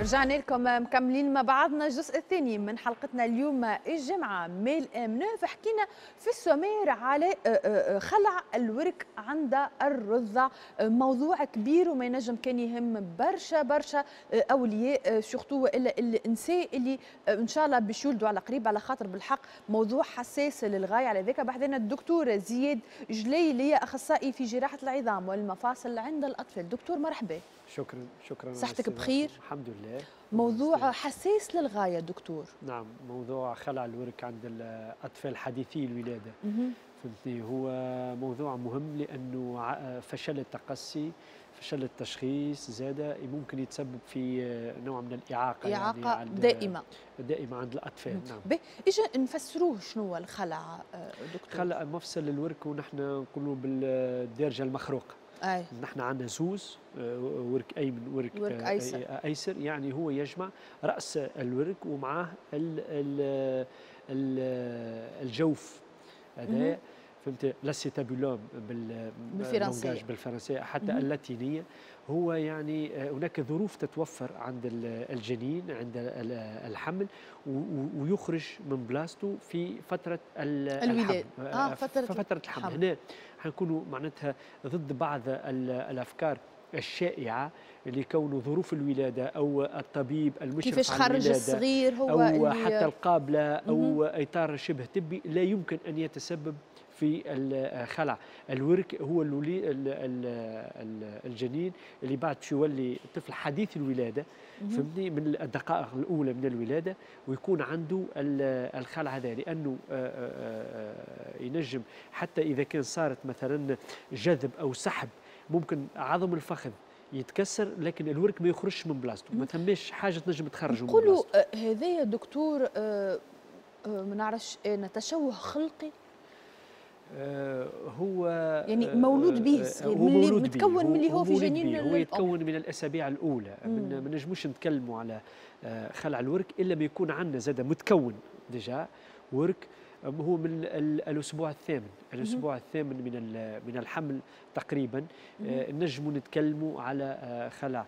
رجعنا لكم مكملين مع بعضنا الجزء الثاني من حلقتنا اليوم الجمعة ميل ام 9. حكينا في السمير على خلع الورك عند الرضع، موضوع كبير وما ينجم كان يهم برشا اولياء سورتو الا النساء اللي ان شاء الله باش يولدوا على قريب، على خاطر بالحق موضوع حساس للغاية. على ذاك بحثنا الدكتور زياد جليلي، اخصائي في جراحة العظام والمفاصل عند الاطفال. دكتور مرحبا. شكرا. صحتك بخير؟ الحمد لله. موضوع حساس للغاية دكتور. نعم، موضوع خلع الورك عند الأطفال حديثي الولادة فهمتني، هو موضوع مهم لأنه فشل التقصي، فشل التشخيص، زاد ممكن يتسبب في نوع من الإعاقة، إعاقة يعني دائمة عند الأطفال. نعم. إيش نفسروه شنو الخلع دكتور؟ خلع مفصل الورك، ونحن نقولوا بالدرجة المخروقة. أي. نحن عندنا زوز ورك أيمن ورك أيسر، يعني هو يجمع رأس الورك ومعاه الجوف هذا، فهمت، لاسيتابولوم باللونجاج بالفرنسية حتى اللاتينية. هو يعني هناك ظروف تتوفر عند الجنين عند الحمل ويخرج من بلاصته في فترة الحمل. فترة الحمل. هنا حنكونوا معناتها ضد بعض الأفكار الشائعة اللي كونه ظروف الولادة أو الطبيب المشرف كيفاش خرج الصغير هو أو حتى القابلة أو إطار شبه طبي لا يمكن أن يتسبب في الخلع. الورك هو الجنين اللي بعد يولي طفل حديث الولاده فهمتني، من الدقائق الاولى من الولاده ويكون عنده الخلع هذا، لانه ينجم حتى اذا كان صارت مثلا جذب او سحب ممكن عظم الفخذ يتكسر لكن الورك ما يخرجش من بلاصته، ما تهمش حاجه تنجم تخرجه من بلاصته. يقولوا هذا يا دكتور ما نعرفش تشوه خلقي، هو يعني مولود به الصغير، مولود متكون من اللي هو في جنين، هو يتكون من الاسابيع الاولى. ما نجموش نتكلموا على خلع الورك الا ما يكون عندنا زاد متكون ديجا ورك، هو من الاسبوع الثامن، من الحمل تقريبا نجموا نتكلموا على خلع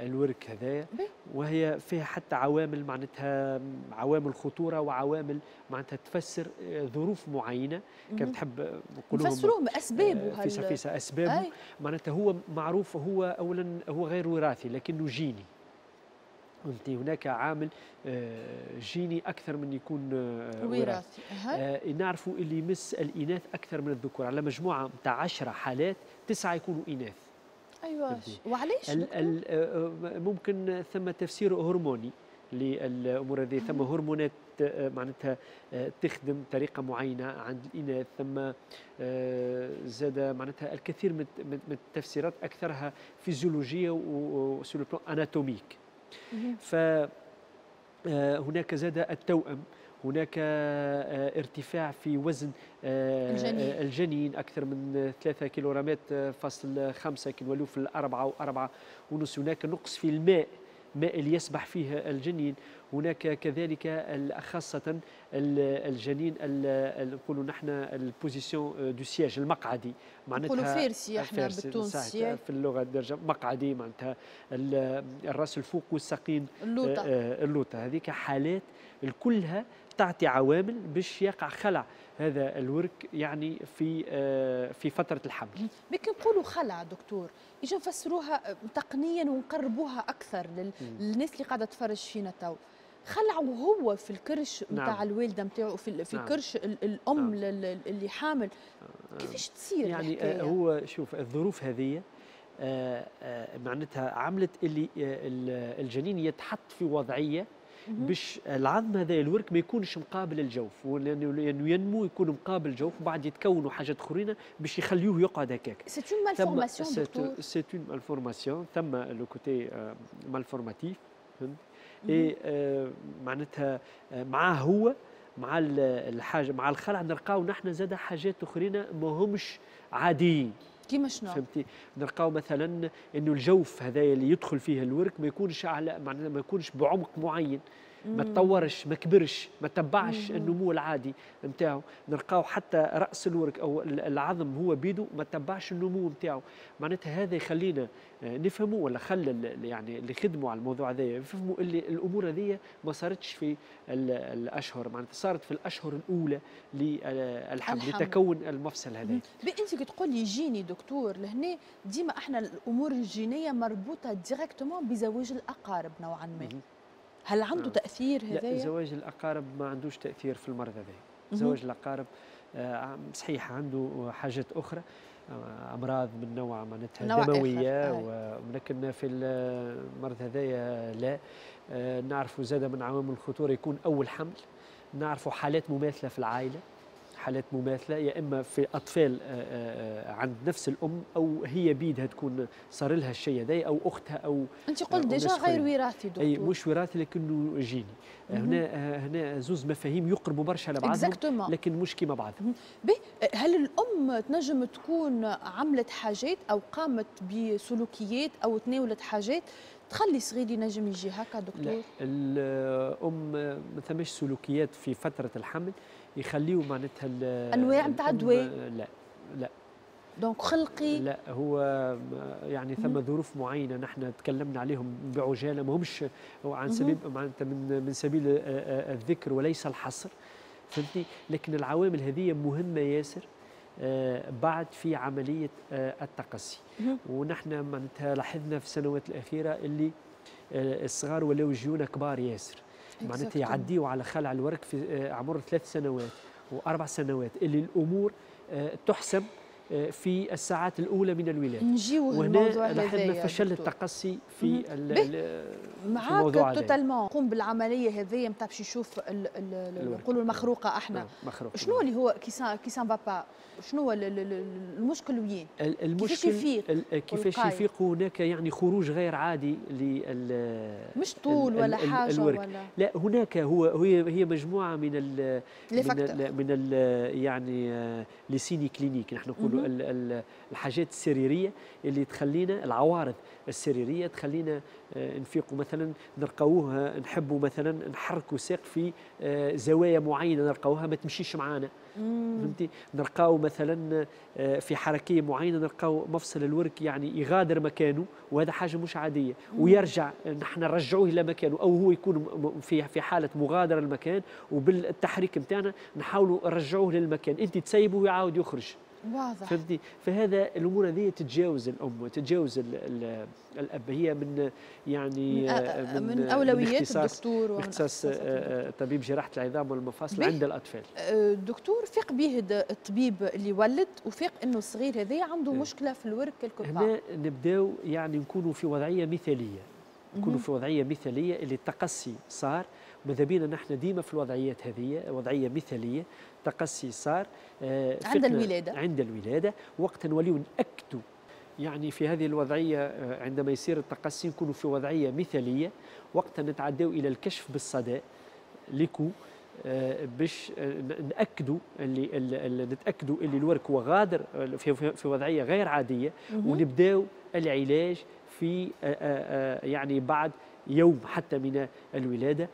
الورك هذايا، وهي فيها حتى عوامل معناتها عوامل خطوره وعوامل معناتها تفسر ظروف معينه كان تحب نقولوهم نفسروهم اسبابه فيسا اسبابه. معناتها هو معروف، هو اولا هو غير وراثي لكنه جيني، هناك عامل جيني اكثر من يكون وراثي. نعرفوا اللي يمس الاناث اكثر من الذكور، على مجموعه نتاع 10 حالات 9 يكونوا اناث. ايوه، وعلاش؟ ممكن ثم تفسير هرموني للامور هذه، ثم هرمونات معناتها تخدم طريقه معينه عند الاناث، ثم زاد معناتها الكثير من التفسيرات اكثرها فيزيولوجيه وسو لو بلان اناتوميك. فهناك زاد التوأم، هناك ارتفاع في وزن الجنين أكثر من 3 كيلوغرامات فاصل 5 كيلو في الأربعة وأربعة ونص، هناك نقص في الماء اللي يسبح فيه الجنين، هناك كذلك خاصة الجنين نقولوا نحن البوزيسيون دو سياج المقعدي، معناتها فيرسي احنا بالتونسي في اللغة الدرجة مقعدي، معناتها الراس الفوق والساقين اللوطة. هذيك حالات كلها تعطي عوامل باش يقع خلع هذا الورك يعني في فترة الحمل. لكن نقولوا خلع دكتور يجي نفسروها تقنيا ونقربوها أكثر للناس اللي قاعدة تفرج فينا تو. خلع وهو في الكرش نتاع الوالده نتاعو في الكرش الام اللي حامل، كيفاش تصير يعني الحكاية؟ هو شوف الظروف هذه معناتها عملت اللي الجنين يتحط في وضعيه باش العظم هذا الورك ما يكونش مقابل الجوف، لانه ينمو يكون مقابل الجوف وبعد يتكونوا حاجات اخرين باش يخليوه يقعد هكاك. سي اون مالفورماسيون دكتور، سي اون مالفورماسيون، ثم لو كوتي مالفورماتيف معناتها معاه هو مع الحاجه مع الخلع نلقاو نحن زاد حاجات اخرين ما همش عاديين. كيما شنو؟ فهمتي، نلقاو مثلا انه الجوف هذايا اللي يدخل فيه الورك ما يكونش على معناتها ما يكونش بعمق معين، ما تطورش، ما كبرش، ما تبعش النمو العادي نتاعو. نلقاو حتى راس الورك او العظم هو بيده ما تبعش النمو نتاعو. معناتها هذا يخلينا نفهموا، ولا خلى يعني اللي خدموا على الموضوع هذا يفهموا اللي الامور هذه ما صارتش في الاشهر، معناتها صارت في الاشهر الاولى للحمل لتكون المفصل هذا. انت كي تقول لي جيني دكتور لهنا، ديما احنا الامور الجينيه مربوطه ديريكتومون بزواج الاقارب نوعا ما. هل عنده تاثير هذايا؟ لا، زواج الاقارب ما عندوش تاثير في المرض هذايا. زواج الاقارب صحيح عنده حاجات اخرى، امراض من نوع معناتها دمويه ولكن في المرض هذايا لا. نعرفوا زاده من عوامل الخطوره يكون اول حمل، نعرفوا حالات مماثله في العائله، حالات مماثله يا اما في اطفال عند نفس الام او هي بيدها تكون صار لها الشيء هذا او اختها او. انت قلت ديجا غير وراثي دكتور. اي مش وراثي لكنه جيني. هنا زوز مفاهيم يقربوا برشا لبعضهم لكن مش كيما بعضهم. هل الام تنجم تكون عملت حاجات او قامت بسلوكيات او تناولت حاجات تخلي صغير ينجم يجي هكا دكتور؟ لا، الام ما ثماش سلوكيات في فتره الحمل يخليوا معناتها انواع نتاع الدواء. لا لا دونك خلقي. لا، هو يعني ثم ظروف معينه نحن تكلمنا عليهم بعجاله، ما همش عن سبيل معناتها من سبيل الذكر وليس الحصر، فهمتني؟ لكن العوامل هذه مهمه ياسر بعد في عمليه التقصي. ونحن معناتها لاحظنا في السنوات الاخيره اللي الصغار ولاو جيونا كبار ياسر، معناتها يعديوا على خلع الورك في عمر 3 سنوات و4 سنوات، اللي الامور تحسم في الساعات الاولى من الولاده. نجيو للموضوع هذايا. وهنا لاحظنا فشل التقصي في الموضوع هذا. معاك توتالمون. قوم بالعمليه هذه نتاع باش يشوف نقولوا المخروقه احنا. مخروقة. شنو اللي هو كي سان بابا؟ شنو المشكل وين؟ المشكل كيفاش يفيق هناك يعني خروج غير عادي لل مش طول ولا حاجه ولا لا. هناك هي مجموعه من ال من ال يعني لي سيني كلينيك نحن نقولوا الحاجات السريريه اللي تخلينا، العوارض السريريه تخلينا نفيقوا. مثلا نلقاوها نحبوا مثلا نحركوا ساق في زوايا معينه نلقاوها ما تمشيش معانا، فهمتي؟ نلقاو مثلا في حركيه معينه نلقاو مفصل الورك يعني يغادر مكانه، وهذا حاجه مش عاديه، ويرجع نحن نرجعوه الى مكانه، او هو يكون في حاله مغادره المكان وبالتحريك نتاعنا نحاولوا نرجعوه للمكان، انت تسيبه ويعاود يخرج. واضح. فهمتي؟ فهذا الامور هذه تتجاوز الام وتتجاوز الاب. هي من يعني من اولويات الدكتور واختصاص طبيب جراحه العظام والمفاصل عند الاطفال. الدكتور فيق به الطبيب اللي ولد وفيق انه الصغير هذا عنده مشكله في الورك الكفاء. هنا نبداو يعني نكونوا في وضعيه مثاليه، نكونوا في وضعيه مثاليه اللي التقصي صار. ماذا بينا نحن ديما في الوضعيات هذه، وضعيه مثاليه، تقصي صار عند الولاده. عند الولاده وقت نوليو نأكدوا يعني في هذه الوضعيه عندما يصير التقصي نكونوا في وضعيه مثاليه، وقت نتعداو الى الكشف بالصدى ليكو باش نأكدوا اللي نتأكدوا اللي الورك هو غادر في وضعيه غير عاديه، ونبداو العلاج في يعني بعد يوم حتى من الولادة.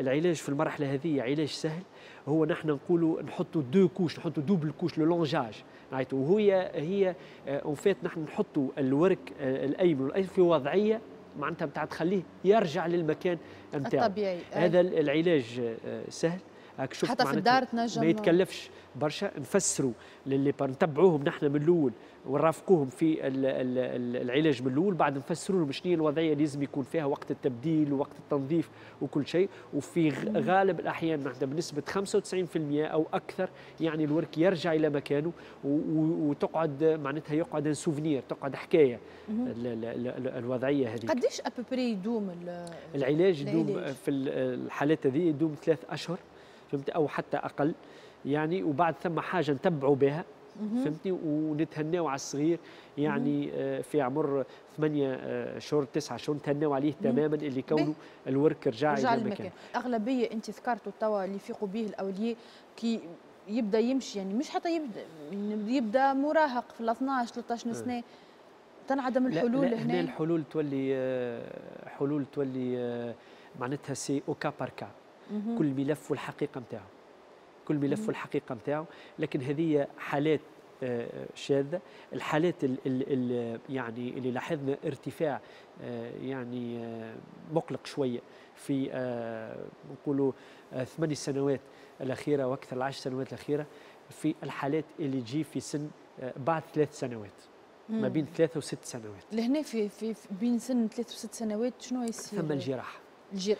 العلاج في المرحلة هذه علاج سهل، هو نحن نقولوا نحطوا دو كوش، نحطوا دوبل كوش، لو لونجاج نعيطوا. هي اون فيت نحن نحطوا الورك الأيمن والأيسر في وضعية معناتها بتاع تخليه يرجع للمكان نتاعو الطبيعي. هذا العلاج سهل، هاك شوف حتى في الدار تنجم، ما يتكلفش برشا. نفسروا للي نتبعوهم نحن من الأول ونرافقوهم في العلاج من الاول، بعد نفسروا لهم شنو هي الوضعيه اللي لازم يكون فيها وقت التبديل ووقت التنظيف وكل شيء. وفي غالب الاحيان نحن بنسبه 95% او اكثر يعني الورك يرجع الى مكانه، وتقعد معناتها يقعد ان سوفنير، تقعد حكايه الوضعيه هذه. قديش ابوبري يدوم العلاج؟ يدوم في الحالات هذه يدوم 3 أشهر، فهمت؟ او حتى اقل يعني. وبعد ثم حاجه نتبعوا بها، فهمتني؟ ونتهناو على الصغير يعني في عمر 8 شهور 9 شهور نتهناو عليه تماما اللي كونه الورك رجع الى المكان. اغلبيه انت ذكرتوا توا اللي يفيقوا به الاولياء كي يبدا يمشي، يعني مش حتى يبدا مراهق في ال 12 13 سنه تنعدم الحلول. لا هنا الحلول تولي معناتها سي اوكا باركا، كل ملف والحقيقه نتاعو، كل ملف والحقيقه نتاعو. لكن هذه حالات شاذة. الحالات يعني اللي لاحظنا ارتفاع يعني مقلق شويه في نقولوا 8 سنوات الاخيره واكثر، 10 سنوات الاخيره، في الحالات اللي تجي في سن بعد 3 سنوات، ما بين 3 و 6 سنوات. لهنا في بين سن 3 و 6 سنوات شنو يصير؟ ثم الجراحه.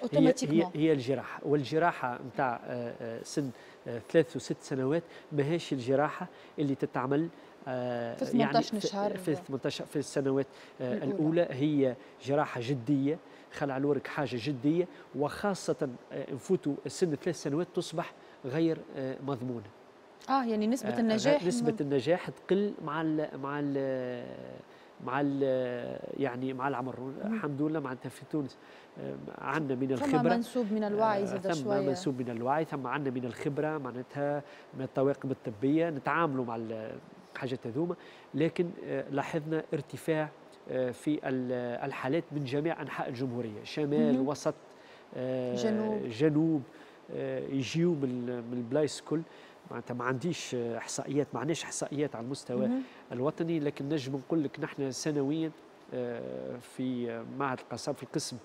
اوتوماتيكمون هي الجراحه، والجراحه نتاع سن 3 و 6 سنوات ماهيش الجراحه اللي تتعمل في 18 شهر، في 18 في السنوات الاولى. هي جراحه جديه، خلع الورك حاجه جديه، وخاصه نفوتوا سن 3 سنوات تصبح غير مضمونه. يعني نسبه النجاح تقل مع ال يعني مع العمر. الحمد لله معناتها في تونس عندنا من الخبره، ثم منسوب من الوعي زاد شويه، ثم منسوب من الوعي، ثم عندنا من الخبره معناتها من الطواقم الطبيه نتعاملوا مع الحاجات هذوما. لكن لاحظنا ارتفاع في الحالات من جميع انحاء الجمهوريه، شمال، وسط، جنوب، يجيو من البلايص كل. معناتها ما عنديش احصائيات، ما عندناش احصائيات على المستوى الوطني، لكن نجم نقول لك نحن سنويا في معهد القصاب في القسم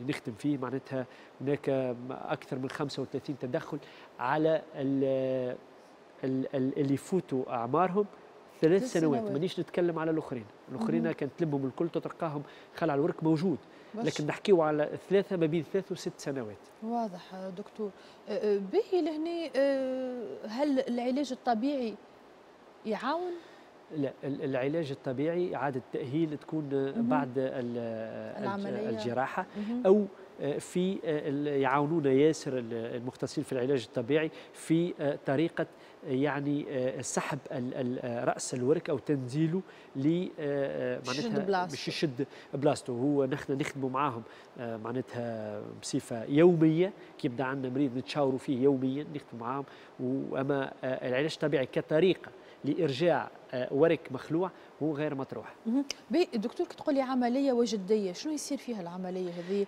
اللي نخدم فيه معناتها هناك اكثر من 35 تدخل على اللي فوتوا اعمارهم 3 سنوات. مانيش نتكلم على الاخرين، كانت تلمهم الكل تتلقاهم خلع الورك موجود، لكن نحكيو على 3 ما بين 3 و 6 سنوات. واضح دكتور. باهي لهنا هل العلاج الطبيعي يعاون؟ لا، العلاج الطبيعي إعادة تأهيل تكون بعد الجراحة، أو في يعاونونا ياسر المختصين في العلاج الطبيعي في طريقة يعني سحب رأس الورك أو تنزيله معناتها باش يشد بلاستو. هو نحن نخدموا معاهم معناتها بصفة يومية، كيبدا عندنا مريض نتشاوروا فيه يوميا نخدموا معاهم. وأما العلاج الطبيعي كطريقة لإرجاع ورك مخلوع هو غير مطروح. دكتور كي تقول لي عملية وجدية، شنو يصير فيها العملية هذه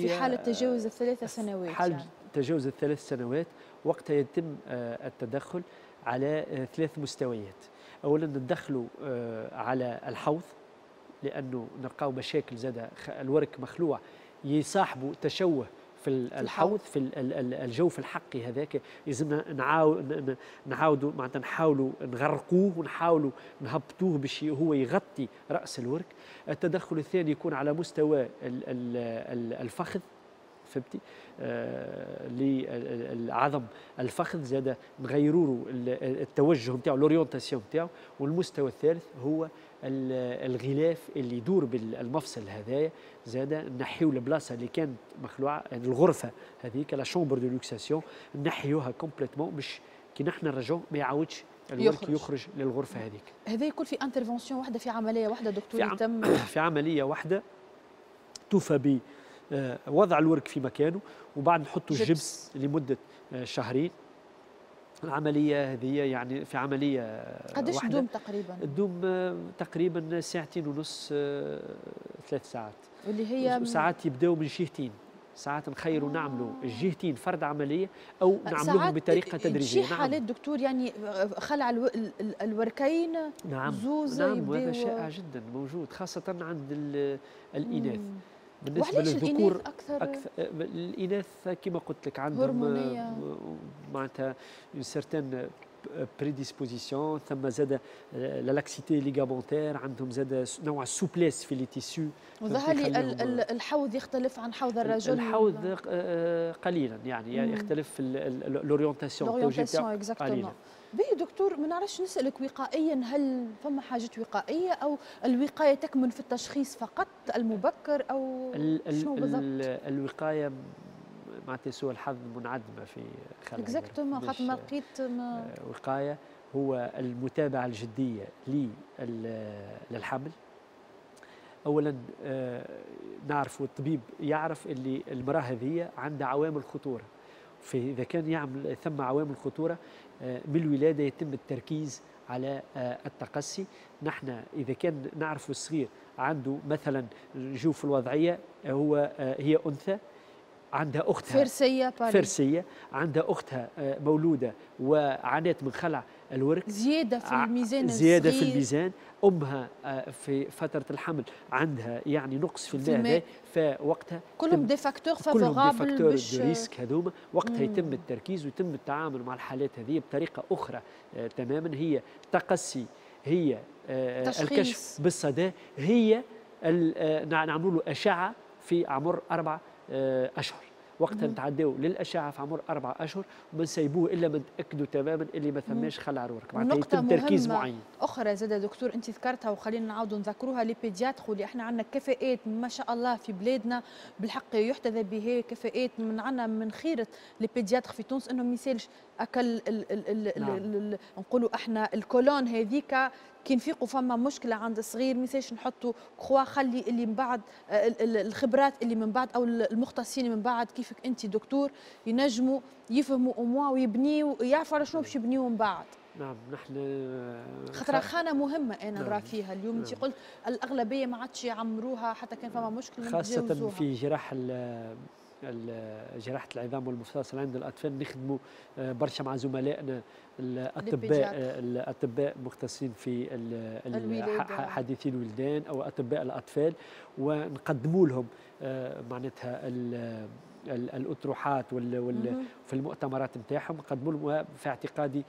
في حالة تجاوز ال3 سنوات؟ حالة يعني تجاوز ال3 سنوات وقتها يتم التدخل على 3 مستويات. أولا ندخلوا على الحوض، لأنه نلقاو مشاكل زاد الورك مخلوع يصاحبوا تشوه في الحوض، في الجوف الحقي هذاك. لازمنا نعاودوا معناتها نحاولوا نغرقوه ونحاولوا نهبطوه باش هو يغطي راس الورك. التدخل الثاني يكون على مستوى الفخذ، فهمتي، لعظم الفخذ زاد نغيروا له التوجه نتاعو، الاورينتاسيون نتاعو. والمستوى الثالث هو الغلاف اللي يدور بالمفصل هذايا، زاد نحيو البلاصه اللي كانت مخلوعه، الغرفه هذيك لا شومبر دو لوكساسيون نحيوها كومبليتمون باش كي نحن نرجعوا ما يعاودش الورك يخرج للغرفه هذيك. هذا يكون في انترفونسيون واحده، في عمليه واحده دكتور، يتم في عمليه واحده توفى ب وضع الورك في مكانه، وبعد نحطوا الجبس لمده 2 شهر. العمليه هذه يعني في عمليه قداش تدوم تقريبا؟ تدوم تقريبا 2.5 ساعة 3 ساعات، واللي هي ساعات يبداو من جهتين. ساعات نخيروا نعملوا الجهتين فرد عمليه، او نعملوهم بطريقه تدريجيه. نعم، حالات دكتور يعني خلع الوركين. نعم، زوز. نعم، هذا شائع جدا موجود خاصه عند الاناث. بالنسبه للذكور أكثر الاناث كما قلت لك عندهم معناتها سيرتان بريديسبوزيسيون، ثم زاد لاكسيتي ليغامونتير، عندهم زاد نوع سوبليس في لي تيسيو. وظهر لي الحوض يختلف عن حوض الرجل. الحوض قليلا يعني يختلف الاورينتاسيون، التوجيه تاعو قليلا. باهي دكتور، ما نعرفش نسألك وقائيا هل فما حاجة وقائية، أو الوقاية تكمن في التشخيص فقط المبكر، أو شنو بالضبط؟ الوقاية معناتها سوء الحظ منعدمة في خلال اكزاكتومون، خاطر ما لقيت وقاية. هو المتابعة الجدية للحمل. أولا نعرف والطبيب يعرف اللي المرأة هذه عندها عوامل خطورة. فإذا كان يعمل ثم عوامل خطورة من الولادة يتم التركيز على التقصي. نحن إذا كان نعرف الصغير عنده مثلا جو في الوضعية هي أنثى، عندها أختها فرسية باري. فرسية عندها أختها مولودة وعانت من خلع الورك، زيادة في الميزان، زيادة في الميزان. أمها في فترة الحمل عندها يعني نقص في الماء، فوقتها كلهم دي فاكتور فافورابل دو ريسك هذوما، وقتها يتم التركيز ويتم التعامل مع الحالات هذه بطريقة أخرى تماما، هي تقصي، هي الكشف بالصدى، هي نعملوا له أشعة في عمر 4 أشهر، وقتها نتعداو للأشعة في عمر 4 أشهر وما نسيبوه إلا ما نتأكدوا تماما اللي ما ثماش خلع الورك، معناتها يتم تركيز معين. أخرى زادة دكتور أنت ذكرتها وخلينا نعاودوا نذكروها، لي بيدياتر واللي احنا عندنا كفاءات ما شاء الله في بلادنا بالحق يحتذى بها، كفاءات من عندنا من خيرة لي بيدياتر في تونس أنهم ما يسالش أكل نقولوا احنا الكولون هذيك، كي نفيقوا فما مشكله عند الصغير ما ينساش نحطوا كخوا، خلي اللي من بعد الخبرات اللي من بعد او المختصين من بعد كيفك انت دكتور ينجموا يفهموا اموا ويبنيوا يعرفوا على شنو باش يبنيوا من بعد. نعم نحن خاطر خانه مهمه انا نرى فيها اليوم. انت قلت الاغلبيه ما عادش يعمروها حتى كان فما مشكله، خاصه في جراح جراحة العظام والمفصل عند الأطفال، نخدموا برشا مع زملائنا الأطباء مختصين في حديثي الولدان أو أطباء الأطفال، ونقدموا لهم معناتها الأطروحات في المؤتمرات نتاعهم نقدموا لهم، وفي اعتقادي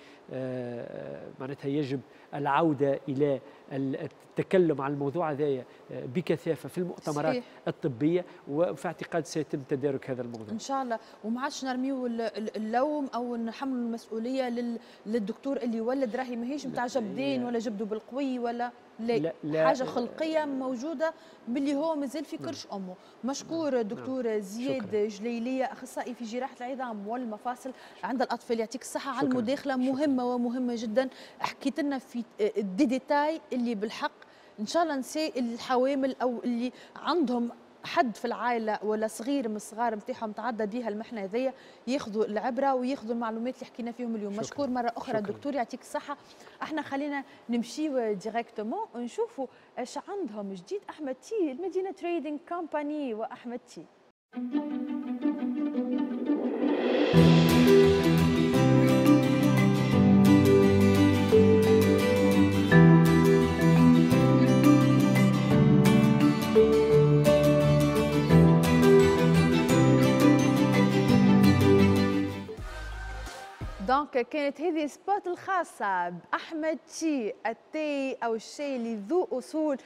معناتها يجب العودة إلى التكلم عن الموضوع هذايا بكثافه في المؤتمرات صحيح. الطبيه، وفي اعتقاد سيتم تدارك هذا الموضوع ان شاء الله، وما عادش نرميو اللوم او نحملوا المسؤوليه للدكتور اللي ولد، راهي ماهيش نتاع جبدين ولا جبدوا بالقوي ولا لا. لا حاجه خلقيه موجوده باللي هو مازال في كرش امه. مشكور دكتور زياد جليلي اخصائي في جراحه العظام والمفاصل عند الاطفال، يعطيك الصحه على المداخله مهمه ومهمه جدا، حكيت لنا في الديتاي اللي بالحق ان شاء الله نساء الحوامل او اللي عندهم حد في العائله ولا صغير من الصغار نتاعهم تعدى بها المحنه هذيا ياخذوا العبره وياخذوا المعلومات اللي حكينا فيهم اليوم. مشكور مره اخرى الدكتور يعطيك الصحه. احنا خلينا نمشيو ديريكتومون ونشوفوا اش عندهم جديد احمد تي المدينه تريدينغ كومباني واحمد تي. دونك كانت هذه سبوت الخاصة بأحمد تي، التاي أو الشاي اللي ذو أصول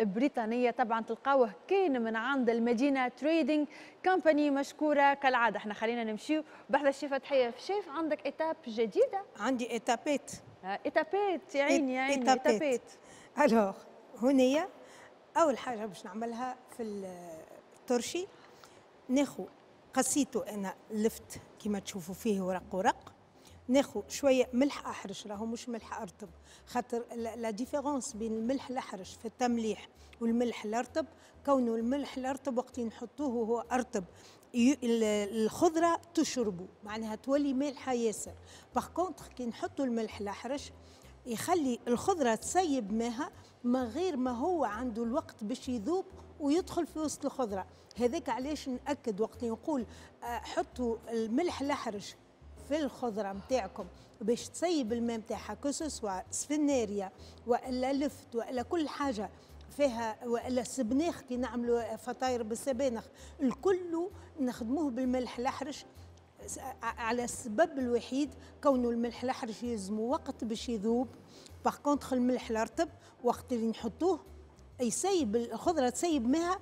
بريطانية طبعا، تلقاوه كان من عند المدينة تريدينغ كومباني. مشكورة كالعادة. احنا خلينا نمشيو بحذا الشيف تحية. شيف عندك إتاب جديدة؟ عندي إتابات. إتابات يا عيني إتابات. ألوغ هنايا أول حاجة باش نعملها في الترشي ناخو قصيتو، أنا لفت كما تشوفوا فيه ورق ورق، ناخذ شويه ملح احرش، راهو مش ملح ارطب، خاطر لا ديفيرونس بين الملح الاحرش في التمليح والملح الارطب، كونه الملح الارطب وقت نحطوه وهو ارطب الخضره تشربه معناها تولي مالحه ياسر، باغ كونتخ كي نحطوا الملح الاحرش يخلي الخضره تسيب ماها ما غير ما هو عنده الوقت باش يذوب ويدخل في وسط الخضره. هذاك علاش ناكد وقت نقول حطوا الملح الاحرش في الخضره نتاعكم باش تسيب الماء نتاعها، كوسوسوا سفناريا والا لفت والا كل حاجه فيها والا سبناخ كي نعملوا فطاير بالسبانخ، الكل نخدموه بالملح الاحرش على السبب الوحيد كونه الملح الاحرش يلزمو وقت باش يذوب، باغ كونتخ الملح الارطب وقت اللي نحطوه يسيب الخضره تسيب ماها،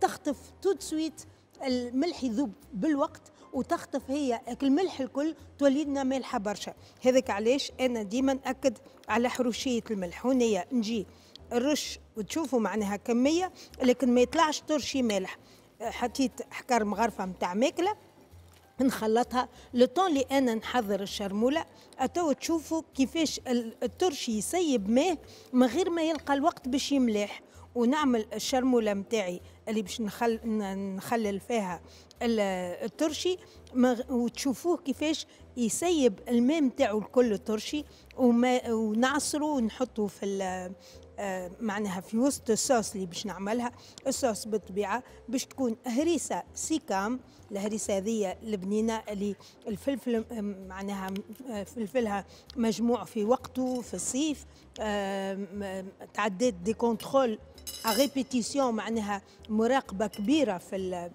تخطف تو سويت الملح يذوب بالوقت وتخطف هي الملح الكل تولي لنا مالحه برشا. هذاك علاش انا ديما ناكد على حروشيه الملح. هنا نجي الرش وتشوفوا معناها كميه، لكن ما يطلعش ترشي مالح. حطيت حكر مغرفه نتاع ماكله نخلطها لطون اللي انا نحضر الشرموله، اتو تشوفوا كيفاش الترشي يسيب ماه من غير ما يلقى الوقت باش يملاح. ونعمل الشرموله نتاعي اللي باش نخلل فيها الترشي، وتشوفوه كيفاش يسيب الماء نتاعو الكل الترشي، ونعصرو ونحطو في معناها في وسط الصوص اللي باش نعملها. الصوص بالطبيعه باش تكون هريسه سيكام، الهريسه هذه البنينه اللي الفلفل معناها فلفلها مجموع في وقته في الصيف، تعديت دي كونترول ريبيتيسيون معناها مراقبه كبيره في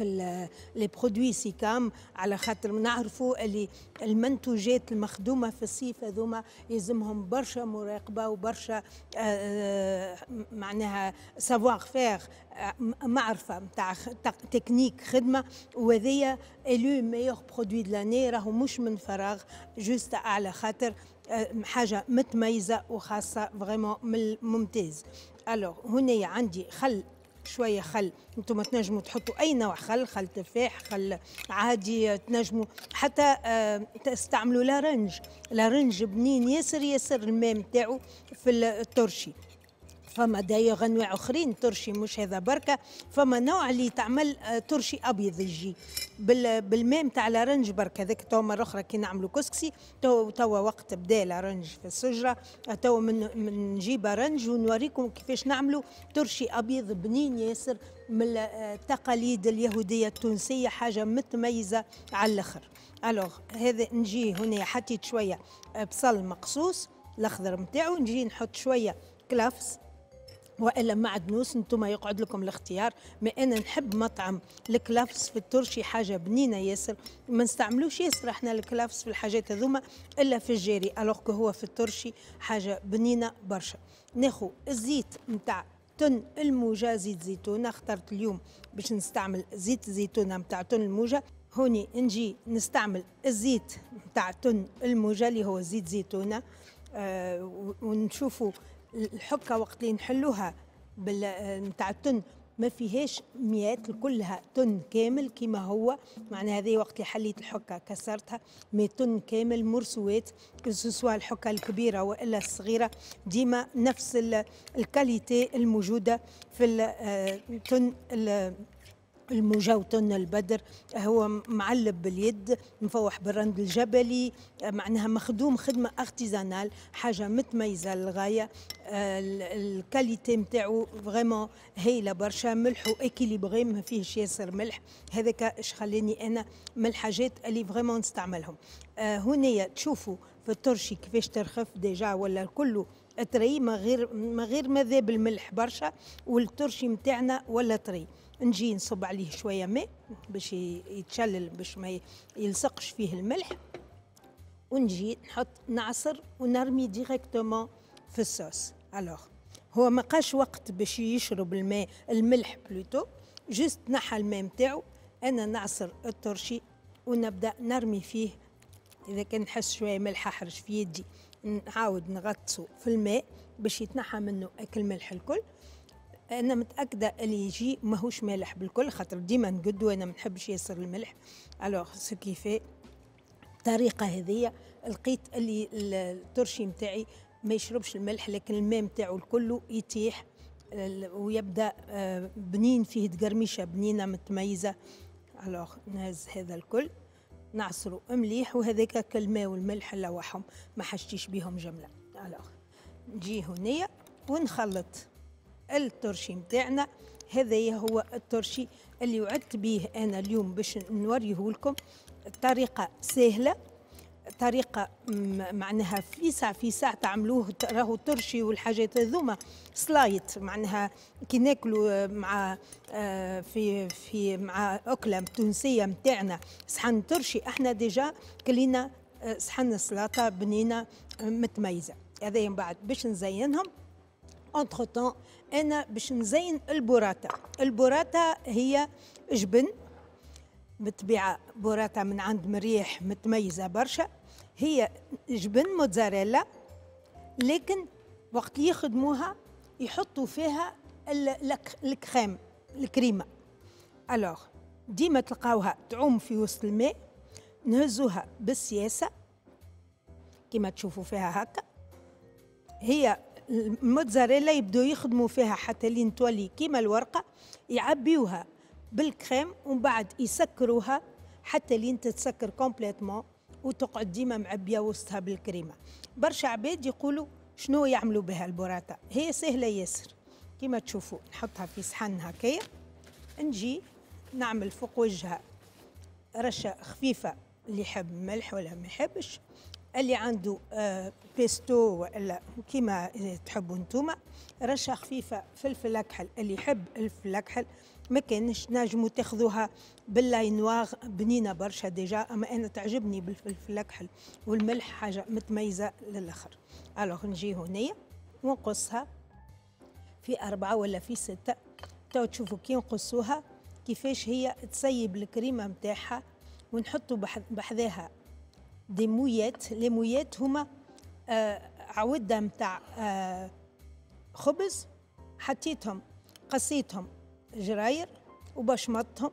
لي برودوي سيكام، على خاطر نعرفوا اللي المنتوجات المخدومه في الصيف هذوما يلزمهم برشا مراقبه وبرشا معناها سافوار فير، معرفه نتاع تكنيك خدمه، وهذيا الو ميور برودوي دلاني راهو مش من فراغ، جوست على خاطر حاجه متميزه وخاصه فريمون من الممتاز. الوغ هنا عندي خل، شوية خل، انتم تنجموا تحطوا أي نوع خل، خل تفاح، خل عادي، تنجموا حتى تستعملوا لارنج، لارنج بنين ياسر ياسر الماء نتاعو في الترشي. فما دايوغ انواع اخرين ترشي، مش هذا بركه، فما نوع اللي تعمل ترشي ابيض يجي بالماء نتاع لارنج بركه، هذاك تو مره اخرى كي نعملوا كسكسي، تو وقت بدا لارنج في الشجره، تو من نجيب لارنج ونوريكم كيفاش نعملوا ترشي ابيض بنين ياسر من التقاليد اليهوديه التونسيه، حاجه متميزه على الاخر. الوغ هذا نجي هنا حطيت شويه بصل مقصوص الاخضر نتاعو، نجي نحط شويه كلافس والا معدنوس، انتم يقعد لكم الاختيار، ما انا نحب مطعم الكلافس في الترشي، حاجه بنينه ياسر، ما نستعملوش ياسر احنا الكلافس في الحاجات هذوما الا في الجيري، الوغ هو في الترشي حاجه بنينه برشا. ناخذ الزيت نتاع تون الموجه، زيت زيتونه، اخترت اليوم باش نستعمل زيت زيتونه نتاع تون الموجه. هوني نجي نستعمل الزيت نتاع تون الموجه اللي هو زيت زيتونه، ونشوفوا الحكه وقت اللي نحلوها نتاع التن ما فيهاش ميات، كلها تن كامل كما هو، معناها هذه وقت اللي حليت الحكه كسرتها، مي تن كامل مرسوات، سواء الحكه الكبيره والا الصغيره، ديما نفس الكاليتي الموجوده في التن الموجه. تون البدر هو معلب باليد، مفوح بالرند الجبلي، معناها مخدوم خدمه ارتيزانال، حاجه متميزه للغايه، الكاليتي نتاعو فريمون هايله برشا، ملحو اكيليبغي ما فيهش ياسر ملح، هذاك اش خلاني انا من الحاجات اللي فريمون نستعملهم. هنايا تشوفوا في الترشي كيفاش ترخف ديجا ولا كله طري، ما غير ماذا بالملح برشا، والترشي نتاعنا ولا طري. نجي نصب عليه شويه ماء باش يتشلل، باش ما يلصقش فيه الملح، ونجي نحط نعصر ونرمي ديريكتومون في الصوص. الوغ هو ما قاش وقت باش يشرب الماء، الملح بلوتو، جست نحى الماء نتاعو، انا نعصر الترشي ونبدا نرمي فيه، اذا كان نحس شويه ملح احرش في يدي، نعاود نغطسه في الماء باش يتنحى منه الملح الكل. انا متاكده اللي يجي ماهوش مالح بالكل، خاطر ديما نقد وانا ما نحبش ياسر الملح. الوغ سكيفي الطريقه هذيا لقيت اللي الترشي نتاعي ما يشربش الملح، لكن الماء نتاعو الكل يتيح ويبدا بنين فيه تقرميشه بنينه متميزه. الوغ نهز هذا الكل نعصرو مليح، وهذاك الماء والملح لوحهم ما حشتيش بيهم جمله. الوغ نجي هنايا ونخلط الترشي متاعنا، هذا هو الترشي اللي وعدت به أنا اليوم باش نوريه لكم، طريقة سهلة، طريقة معناها في ساعة تعملوه، راهو الترشي والحاجات هذوما سلايت، معناها كي ناكلوا مع في مع أكلة تونسية متاعنا صحن ترشي، احنا ديجا كلينا صحن سلاطة بنينة متميزة. هذا من بعد باش نزينهم. انتر تون انا باش نزين البوراتا، البوراتا هي جبن بالطبيعه، بوراتا من عند مريح متميزه برشا، هي جبن موتزاريلا، لكن وقت يخدموها يحطوا فيها الكريم، الكريمه. الوغ ديما تلقاوها تعوم في وسط الماء، نهزوها بالسياسه كما تشوفوا فيها هكا، هي الموتزاريلا يبدو يخدموا فيها حتى لين تولي كيما الورقه، يعبيوها بالكريم ومن بعد يسكروها حتى لين تتسكر كومبليتمون وتقعد ديما معبيه وسطها بالكريمه. برشا عباد يقولوا شنو يعملوا بها البوراتا؟ هي سهله ياسر كما تشوفوا، نحطها في صحن هكايا، نجي نعمل فوق وجهها رشه خفيفه، اللي يحب ملح ولا ما يحبش، اللي عنده بيستو ولا كيما تحبوا نتوما، رشه خفيفه فلفل اكحل اللي يحب الفلفل اكحل، ما كانش نجموا تاخذوها باللاي نواغ بنينه برشا ديجا، اما انا تعجبني بالفلفل الاكحل والملح، حاجه متميزه للاخر. الوغ نجي هنايا ونقصها في 4 ولا في 6، تو تشوفوا كي نقصوها كيفاش هي تسيب الكريمه نتاعها، ونحطوا بحذاها دي مويات. لي مويات هما عوده نتاع خبز، حطيتهم قصيتهم جراير وبشمطهم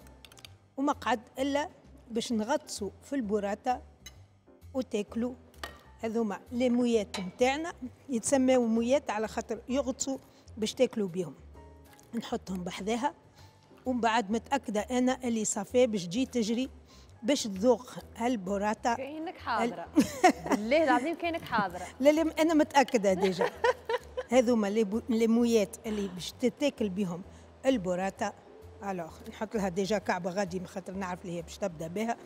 ومقعد الا باش نغطسوا في البوراتا وتاكلوا. هذوما لي مويات نتاعنا، يتسموا مويات على خاطر يغطسوا باش تاكلوا بيهم. نحطهم بحذاها ومن بعد متاكده انا اللي صافي باش تجي تجري باش تذوق هالبوراتا. كأنك حاضرة بالله العظيم، كأنك حاضرة. لا أنا متأكدة ديجا. هذوما الليمويات اللي باش تتاكل بهم البوراتا. ألوغ نحط لها ديجا كعبة غادي خاطر نعرف اللي هي باش تبدا بها.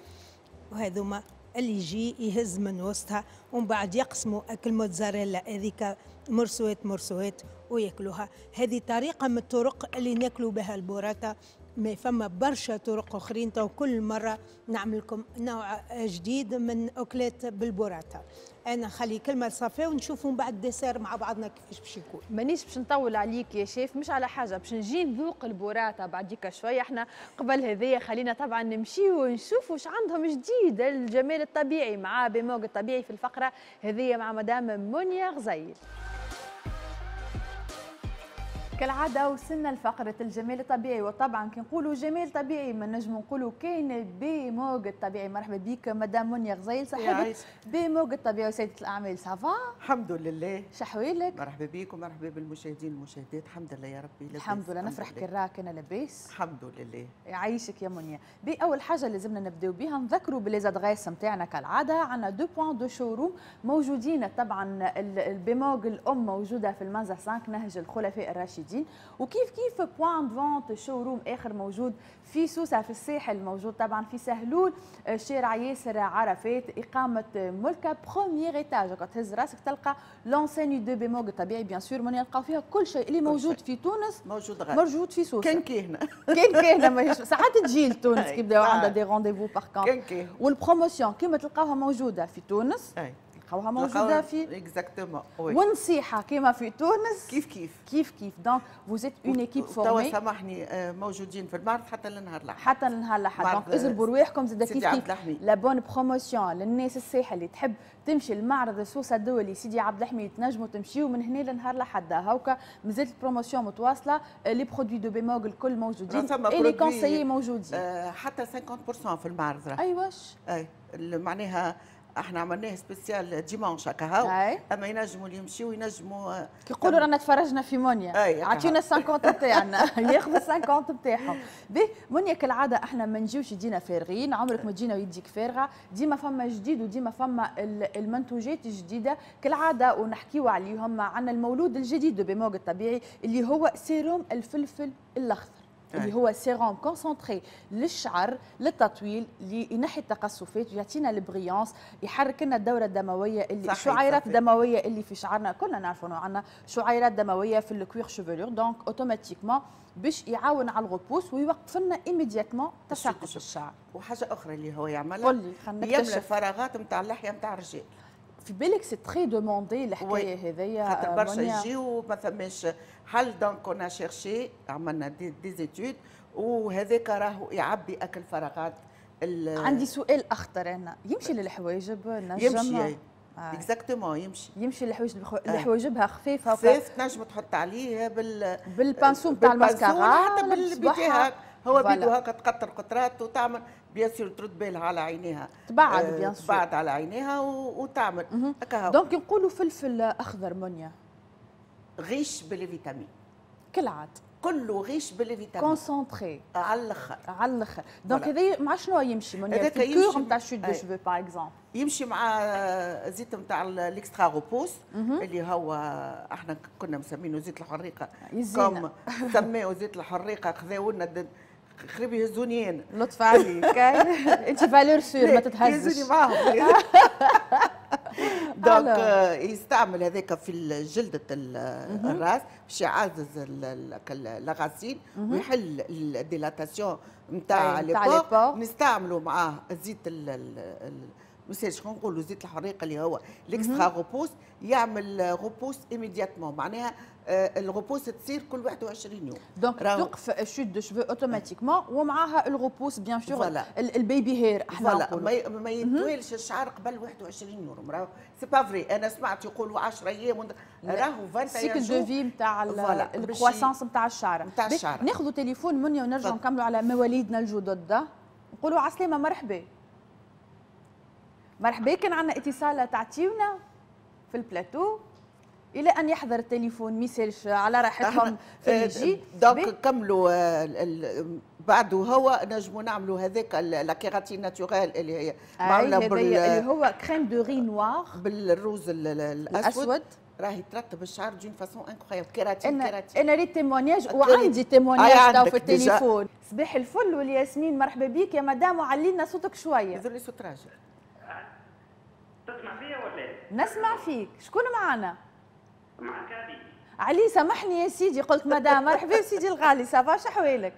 وهذوما اللي يجي يهز من وسطها ومن بعد يقسموا الموتزاريلا هذيك مرسوات مرسوات وياكلوها. هذه طريقة من الطرق اللي ناكلوا بها البوراتا، ما فما برشا طرق اخرين، تو كل مره نعمل لكم نوع جديد من اكلات بالبوراتا. انا نخلي كلمه صافيه ونشوفوا من بعد الديسير مع بعضنا كيفاش باش يكون. مانيش باش نطول عليك يا شيف، مش على حاجه، باش نجي نذوق البوراتا بعديك شويه. احنا قبل هذيا خلينا طبعا نمشيو ونشوفوا واش عندهم جديد الجمال الطبيعي مع بيموج الطبيعي في الفقره هذيا مع مدام منيا غزيل. كالعادة وصلنا لفقرة الجمال الطبيعي، وطبعا كي نقولوا جمال طبيعي ما نجموا نقولوا كاين بيموج الطبيعي. مرحبا بك مدام منيا غزيل، صاحبة بيموج الطبيعي وسيدة الأعمال. سافا؟ الحمد لله. شحويلك؟ مرحبا بك ومرحبا بالمشاهدين والمشاهدات. الحمد لله يا ربي لباس. الحمد لله، نفرح كي نراك أنا لاباس. الحمد لله. يعيشك يا منيا. بأول حاجة لازمنا نبداو بها نذكروا بليزادغيس نتاعنا كالعادة، عندنا دو بوان دو شوروم موجودين. طبعا البيموج الأم موجودة في المنزه 5 نهج الخلفاء الراشدين، وكيف كيف بوان فونت شوروم اخر موجود في سوسه في الساحل، موجود طبعا في سهلول شارع ياسر عرفات اقامه ملكه بروميير ايتاج. كي تهز راسك تلقى لونسين دو بيموج الطبيعي بيان سور، من يلقاو فيها كل شيء اللي موجود في تونس موجود في سوسه. كان كاهنا كان كاهنا ماهيش ساعات تجي لتونس كي يبداو عندها دي رونديفو باغ كونت، والبروموسيون كيما تلقاوها موجوده في تونس تلقاوها موجوده في اكزاكتومون، والنصيحه كما في تونس كيف كيف كيف كيف. دونك فوز ات اون ايكيب فورمي، توا سامحني موجودين في المعرض حتى للنهار الاحد، حتى للنهار الاحد. دونك اجربوا رواحكم زاد كيف كيف لا بون بروموسيون للناس الساحل اللي تحب تمشي لمعرض سوسه الدولي سيدي عبد الحميد، تنجموا تمشيوا من هنا للنهار الاحد. هاوكا مازالت البروموسيون متواصله، لي برودوي دو بيموج الكل موجودين، لي كونسيي موجودين، حتى 50% في المعرض. ايواش اي معناها احنا عملناه سبيسيال ديمانش هكا، اما ينجموا اللي يمشيوا ينجموا كي يقولوا رانا تفرجنا في منيا، عطيونا 50 نتاعنا ياخذوا 50 نتاعهم. باهي منيا كالعاده احنا ما نجيوش يدينا فارغين، عمرك ما تجينا ويديك فارغه، ديما فما جديد وديما فما المنتوجات الجديده كالعاده ونحكيوا عليهم. عندنا المولود الجديد بيموج الطبيعي اللي هو سيروم الفلفل الاخضر، اللي هو سيروم كونسونتري للشعر للتطويل، اللي ينحي التقصفات ويعطينا البريانس، يحرك لنا الدوره الدمويه اللي الشعيرات الدمويه اللي في شعرنا. كلنا نعرفوا انه عندنا شعيرات دمويه في الكوير شوفلور، دونك اوتوماتيكمون باش يعاون على الغوبوس ويوقف لنا ايميدياتمون تساقط الشعر. وحاجه اخرى اللي هو يعملها يملى الفراغات نتاع اللحيه نتاع الرجال. في بالك سي تري دوموندي الحكايه هذيا، خاطر برشا يجيو ما ثماش حل. دونك اون شيرشي عملنا دي زيتود، وهذاك راهو يعبي اكل فراغات. عندي سؤال اخطر، انا يمشي للحواجب نجم يمشي اكزاكتومون يمشي للحواجب، حواجبها خفيفه خفيف تنجم تحط عليه بالبانسو نتاع الماسكارا، حتى بالبيتها هو بيدو هكا تقطر قطرات وتعمل بيان سور، ترد بالها على عينيها، تبعد بيان سور تبعد على عينيها وتعمل هكا. دونك نقولوا فلفل اخضر منيا غيش بالفيتامين كالعاده، كله غيش بالفيتامين كونسونتري على الاخر على الاخر. دونك هذا مع شنو يمشي منيا؟ في الكور نتاع شوت دو شوفو باغ اكزومبل يمشي مع زيت نتاع الاكسترا روبوس اللي هو احنا كنا مسمينه زيت الحريقه كم سميوه زيت الحريقه خذاو لنا قريب يهزوني انا لطف عليك انت فالور سور ما تتهزش يهزوني معاهم دونك يستعمل هذاك في جلدة الراس باش يعزز لاغاسين ويحل الديلاتاسيون نتاع ليبور. نستعملوا معاه زيت مش شكون نقولوا زيت الحريقه اللي هو الاكسترا غوبوس يعمل غوبوس ايميدياتمون معناها الغوبوس تصير كل 21 يوم دونك توقف الشوت دو شوفو اوتوماتيكمون ومعاها الغوبوس بيان سور البيبي هير احنا نقولوا ما يتوالش الشعر قبل 21 يوم راهو سي با فري. انا سمعت يقولوا 10 ايام راهو 21 يوم سيكل دو في نتاع الكرواسانس نتاع الشعر. ناخذوا تليفون منيا ونرجعوا نكملوا على مواليدنا الجدد. نقولوا عسلامه مرحبا مرحبا كان عندنا اتصالة تعطيونا في البلاتو إلى أن يحضر التليفون ميسالش على راحتهم في الجي دونك كملوا بعده هو نجموا نعملوا هذاك لا كيراتين ناتوريل اللي هي معموله اللي هو كريم دو ري نوار بالروز الأسود راهي ترتب الشعر دون فاسون انكرويابل. كيراتين كيراتين انا ريت تيمونياج وعندي تيمونياج تاو في التليفون. صباح الفل والياسمين مرحبا بيك يا مدام وعلينا صوتك شويه. زر لي صوت راجل تسمع فيا ولا نسمع فيك؟ شكون معانا؟ معك علي. علي سامحني يا سيدي قلت مدام. مرحبا سيدي الغالي صافا شحوالك؟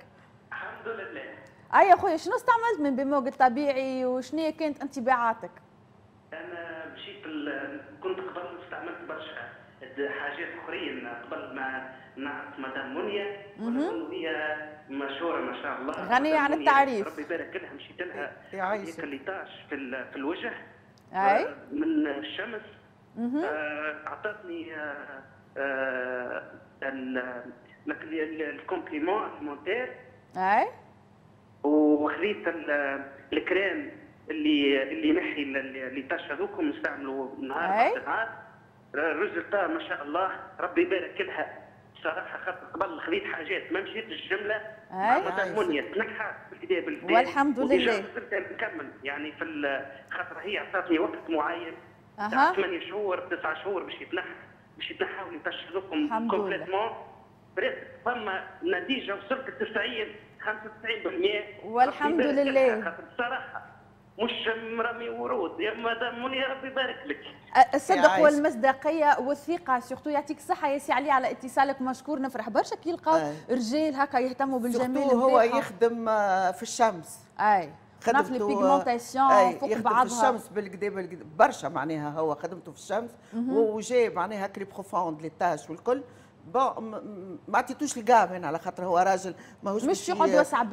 الحمد لله. أيا خويا شنو استعملت من بيموج الطبيعي وشنو كانت انطباعاتك؟ أنا مشيت كنت قبل استعملت برشا حاجات أخرين قبل ما نعرف مدام منيا وهي مشهورة ما شاء الله غنية عن التعريف ربي يبارك لها. مشيت لها يعيشك الليطاج في الوجه أي من الشمس اعطتني الكومبليمون المونتير اي وخذيت الكريم اللي ينحي اللي طاش هذوكم نستعملوا نهار بعد نهار الريزلتا ما شاء الله ربي يبارك لها صراحه. خاطر قبل خذيت حاجات ما مشيت الجمله مع منيا تنحى بالكدا والحمد لله نكمل يعني في خاطر هي عطاتني وقت معين 8 شهور 9 شهور باش يتنحى ونتشربكم كومبليتمون فما نتيجه وصلت ل 95% والحمد لله. خاطر الصراحه مش مرمي ورود يا مدام منيا ربي يبارك لك. الصدق والمصداقيه والثقه سورتو يعطيك الصحه يا سي علي على اتصالك مشكور. نفرح برشا كي نلقاو رجال هكا يهتموا بالجمال سورتو هو يخدم في الشمس اي خدمت لي بيغمونطاسيون فوق بعضها في الشمس بالكدا برشا معناها هو خدمته في الشمس وجاي معناها كري بروفوند لي تاش والكل بون ما عطيتوش القام هنا على خاطر هو راجل ماهوش مش يقعد يوسع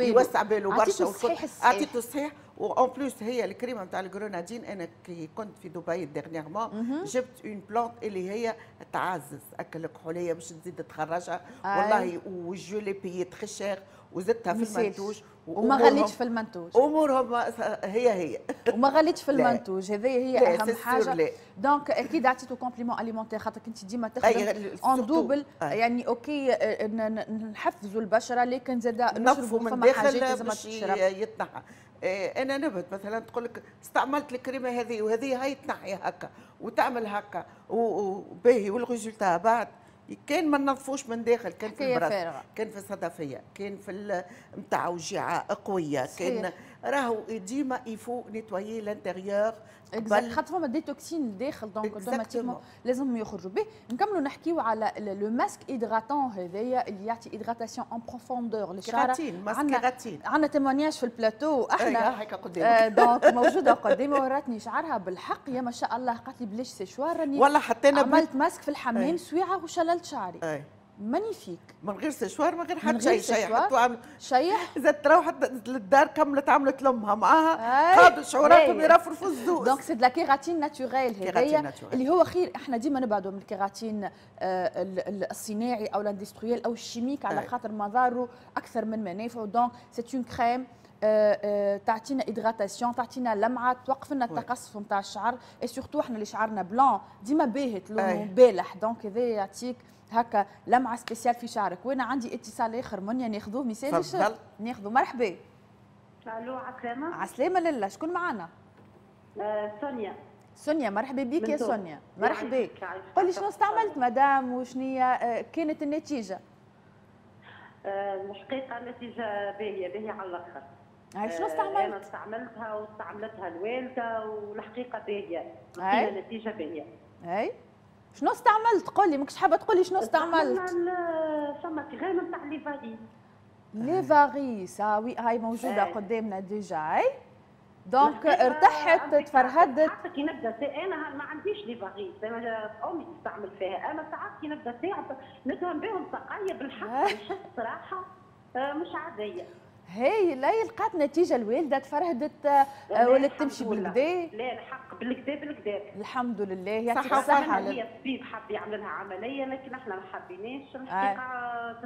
باله برشا والكل عطيته صحيح. وان بلوس هي الكريمه نتاع الجرونادين انا كي كنت في دبي ديرنييرمون جبت اون بلونت اللي هي تعزز اكل الكحوليه باش تزيد تخرجها والله وجو لي بيي تري شير وزدتها في المنتوج وما غليتش في المنتوج امورهم هي وما غليتش في المنتوج هذه هي اهم حاجه. دونك اكيد عطيتو كومبليمون اليمونتير خاطر كنت ديما تخدم اون دوبل يعني اوكي نحفزوا البشره لكن زاد نشربوا فما حاجات لازم تشرب يتنحى. انا نبت مثلا تقول لك استعملت الكريمه هذه وهذه هاي تنحي هكا وتعمل هكا وباهي والريزلتا بعد كان ما نظفوش من داخل كان في البرد كان في الصدفيه كان في نتاع وجيعه قويه كان راهو ديما يفو نيتويي لانتيريور خاطر فما دي توكسين لداخل دونك اوتوماتيكمون لازم يخرجوا به. نكملوا نحكيو على لو ماسك ايدغاتون هذايا اللي يعطي ايدغاتاسيون اون بروفوندور للشعر. عندنا تيمونياج في البلاتو احنا دونك موجوده قدامي وراتني شعرها بالحق يا ما شاء الله قالت لي بلاش سيشوار راني والله حطينا عملت ماسك في الحمام سويعه وشللت شعري مانيفيك من غير سشوار من غير حتى شيء حتى عملت شيح زدت روحت للدار كملت عملت لمها معاها قادوا شعوراتهم يرفرفوا الزوز. دونك سي دو لا كيراتين ناتوريل هذايا اللي هو خير احنا ديما نبعدوا من الكيراتين الصناعي او الاندستريال او الشيميك على خاطر مضاره اكثر من منافعه. دونك سي اون كريم تعطينا إدغاتاسيون تعطينا لمعه توقف لنا التقصف نتاع الشعر سورتو احنا اللي شعرنا بلون ديما باهت لونه بالح دونك هذا يعطيك هكا لمعه سبيسيال في شعرك. وانا عندي اتصال اخر منيا ناخذوه، مثالش ناخذوه. مرحبا. الو عسلامه. عسلامه لله. شكون معنا؟ سونيا. سونيا مرحبا بك يا سونيا. مرحبا. قول لي شنو استعملت مدام وشنيا كانت النتيجه؟ الحقيقه النتيجه باهيه باهيه على الاخر. شنو استعملت؟ انا استعملتها واستعملتها الوالده والحقيقه باهيه. النتيجه باهيه. اي شنو استعملت؟ قول لي، ماكش حابه تقول لي شنو استعملت؟ فما كريم نتاع ليفاريس. ليفاريس وي هاي موجوده قدامنا ديجا. اي دونك ارتحت تفرهدت. ساعات كي نبدا انا ما عنديش ليفاريس، انا امي تستعمل فيها. انا ساعات كي نبدا ساعه ندهم بهم ساقيه بالحق نحس صراحه مش عاديه. هاي لا لقات نتيجه الوالده تفرهدت ولا تمشي بالكدا؟ لا الحق بالكدا بالكدا. الحمد لله يعطيك الصحه. هي الطبيب حب يعملها عمليه لكن احنا ما حبيناش الحقيقه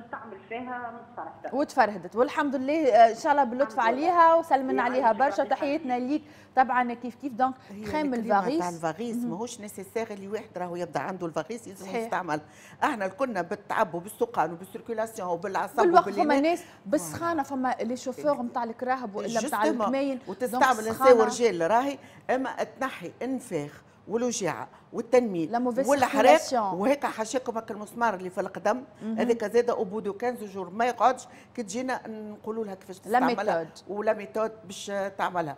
تستعمل فيها متصرفه وتفرهدت والحمد لله. ان شاء الله باللطف عليها وسلمنا عليها برشا. تحياتنا ليك طبعا. كيف كيف دونك خام الفاغيس تاع الفاغيس ماهوش نيسيسير اللي واحد راهو يبدا عنده الفاغيس يلزم يستعمل. احنا كنا بالتعب وبالسقان وبالسيركولاسيون وبالعصب وباللي فما ناس بالسخانه فما شوفور نتاع الكراهب ولا نتاع المايل وتستعمل نساء ورجال. راهي اما تنحي النفاخ والوجيعه والتنميل والحراق وهيك حاشاكم هكا المسمار اللي في القدم هذاك زاد اوبودو 15 جور ما يقعدش كي تجينا نقولوا لها كيفاش تستعملها ولا ميثود باش تعملها.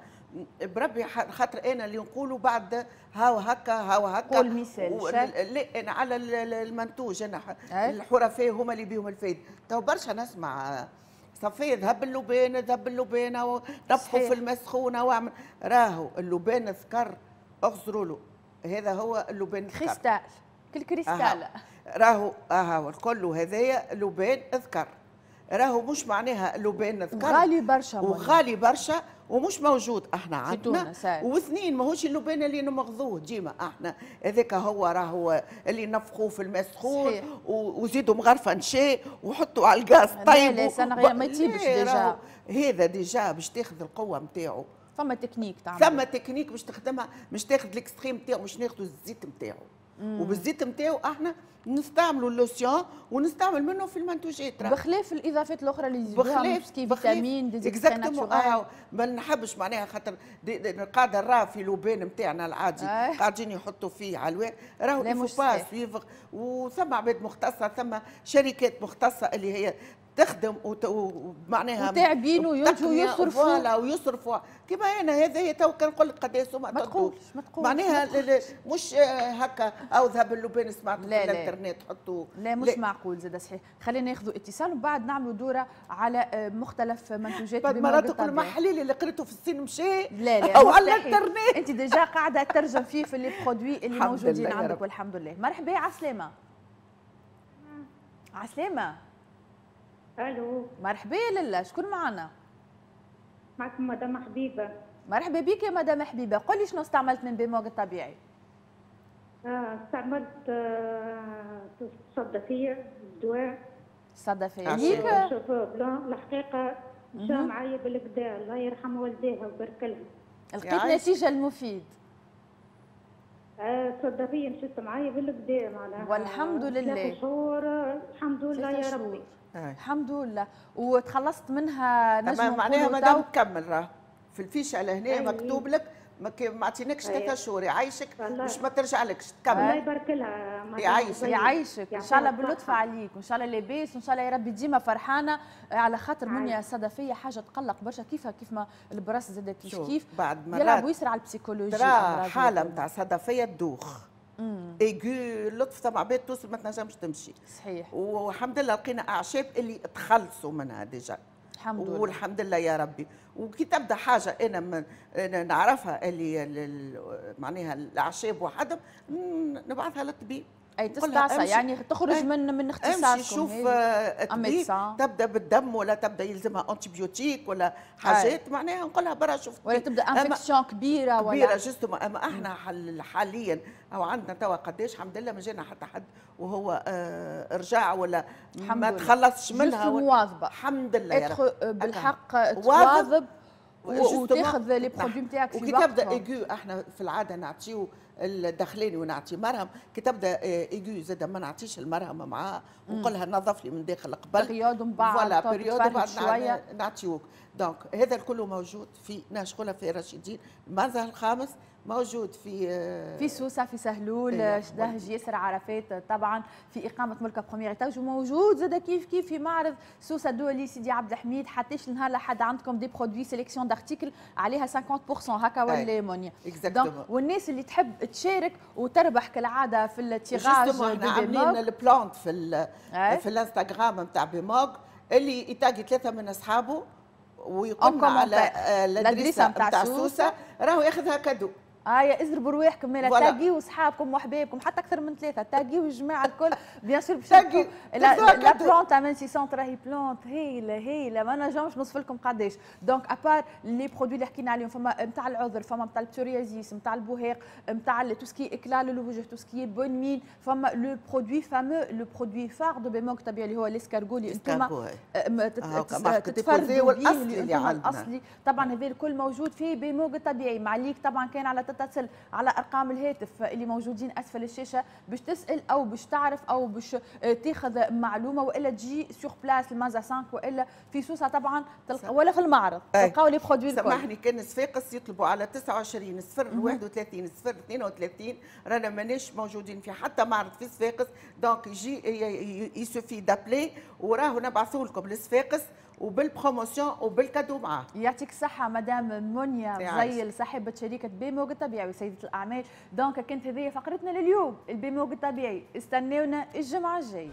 بربي خاطر انا اللي نقولوا بعد هاو هكا هاو هكا قول مثال. لا انا على المنتوج انا الحرفاء هما اللي بيهم الفايده. تو برشا نسمع صافي ذهب اللبان ذهب اللبانه وربحوا في المسخونه واعمل. راهو اللبان سكر اغزروا له، هذا هو اللبان سكر كريستال كريستال. راهو اها الكل هذايا لبان اذكر. راهو مش معناها لبان اذكر غالي برشا وغالي برشا ومش موجود احنا عندنا. واثنين ماهوش اللبان اللي نمغضوه ديما احنا، هذاك هو راهو اللي نفخوه في الماء سخون وزيدوا مغرفه نشاء وحطوا على الغاز طيبوا. لا ما تيبش ديجا هذا ديجا باش تاخذ القوه نتاعو. فما تكنيك تعمل، فما تكنيك باش تخدمها باش تاخذ الاكستريم نتاعو. باش ناخذوا الزيت نتاعو وبالزيت نتاعو احنا نستعملوا اللوسيون ونستعمل منه في المنتوجات بخلاف الاضافات الاخرى اللي يزيدوها مسكي فيتامين ديزيكسيناتور. ما نحبش معناها خاطر قاعده نراه في لوبان نتاعنا العادي قاعدين يحطوا فيه على راهو الفوباس يفق. وثم عباد مختصه ثم شركات مختصه اللي هي تخدم ومعناها تعبين وينتجوا ويصرفوا ويصرفوا كما انا. هذا هي تو كنقول لك قداش هما ما تقولش معناها مش هكا او ذهب اللبان سمعتوا في الانترنت حطوا. لا مش معقول زاد صحيح. خلينا ناخذوا اتصال ومن بعد نعملوا دوره على مختلف منتوجات بيموج الطبيعي. مرات كل ما حليلي اللي قريته في الصين مشى او على الانترنت انت ديجا قاعده تترجم فيه في لي برودوي اللي موجودين عندك والحمد لله. مرحبا عسلامه. عسلامه. الو مرحبا لله. شكون معنا؟ معكم مدام حبيبه. مرحبا بك يا مدام حبيبه. قولي شنو استعملت من بيموج الطبيعي؟ استعملت صدفيه دواء صدفيه ليك الحقيقه جا معايا بالكدا. الله يرحم والديها ويبارك لها. لقيت نتيجه المفيد صدفيه مشيت معايا بالكدا معناها والحمد لله 3 شهور الحمد لله يا ربي الحمد لله. وتخلصت منها نجم معناها مادام تكمل راه في الفيشه على هنا مكتوب لك ما عطيناكش 3 شهور يعيشك مش ما ترجعلكش تكمل. الله يبارك لها يعيشك ان شاء الله باللطف عليك وان شاء الله لاباس وان شاء الله يا ربي ديما فرحانه. على خاطر منيا الصدفيه حاجه تقلق برشا كيف ما البراس زادت كيف كيف بعد مرات يلعبوا يسرع على البسيكولوجيا. حاله نتاع صدفيه تدوخ ايغو لطف تاع عباد توصل ما تنجمش تمشي صحيح. والحمد لله لقينا اعشاب اللي تخلصوا منها ديجا الحمد لله والحمد لله يا ربي. وكي تبدا حاجه انا نعرفها اللي معناها الاعشاب وحدهم نبعثها للطبيب اي تستعصى يعني تخرج من اختصاصكم. شوف الطبيب تبدا بالدم ولا تبدا يلزمها انتي بيوتيك ولا حاجات معناها نقولها برا شوف ولا تبدا انفكسيون كبيره ولا كبيره جسم. اما احنا حاليا او عندنا توا قداش الحمد لله ما جانا حتى حد وهو رجع ولا ما تخلصش منها مواظبه الحمد لله يا رب بالحق تواظب وتاخذ لي برودوي نتاعك في وقتها. وكي تبدا ايغو احنا في العاده نعطيو الداخلين ونعطي مرهم كي تبدا ايجو زاد ما نعطيش المرهم معاه ونقول لها نظف لي من داخل قبل بريود من بعد فوالا بريود بعد نعطيوك. دونك هذا الكل موجود في ناشغله في رشيدين المنزل الخامس موجود في سوسه في سهلول دهج ياسر عرفات طبعا في اقامه ملكه بخمير تاج وموجود زاد كيف في معرض سوسه الدولي سيدي عبد الحميد حتىش النهار لحد عندكم دي برودوي سيليكسيون دارتيكل عليها 50% هكا ولا مونيا. والناس اللي تحب تشارك وتربح كالعاده في التيراج احنا عاملين البلانت في الانستغرام نتاع بيموج اللي يتاقي ثلاثه من اصحابه ويقوم على الادريسه نتاع سوسه راهو ياخذها كادو. اضربوا رواحكم مالا تاقيوا وصحابكم وحبابكم حتى اكثر من ثلاثه تاقيوا الجماعه الكل بيان سور باش تاقيوا لا بلونت من 600 راهي بلونت هايله هايله ما نجمش نوصف لكم قداش. دونك ابار لي برودوي اللي حكينا عليهم فما نتاع العذر فما نتاع البسوريازيس نتاع البهاق نتاع تو سكي اكلال الوجه تو سكي بون مين فما لو برودوي فامو لو برودوي فار دو بيموج الطبيعي اللي هو الاسكارغو اللي انتما تتفرجوا عليه الاصلي طبعا هذا الكل موجود في بيموج الطبيعي. معليك طبعا كان على تتصل على ارقام الهاتف اللي موجودين اسفل الشاشه باش تسال او باش تعرف او باش تاخذ معلومه والا تجي سور بلاس المازا 5 والا في سوسه طبعا تلقى ولا في المعرض تلقاو لي برودوي الكل. سامحني كان صفاقس يطلبوا على 29 031 032 رانا ماناش موجودين في حتى معرض في صفاقس. دونك يجي يسوفي دابلي وراهو نبعثوا لكم لصفاقس وبالبروموسيون وبالكادو معاه. يعطيك الصحة مدام منيا غزيل صاحبة شركة بيموج الطبيعي وسيدة الأعمال. دونك كانت هذه فقرتنا لليوم البيموج الطبيعي، استناونا الجمعة الجاية.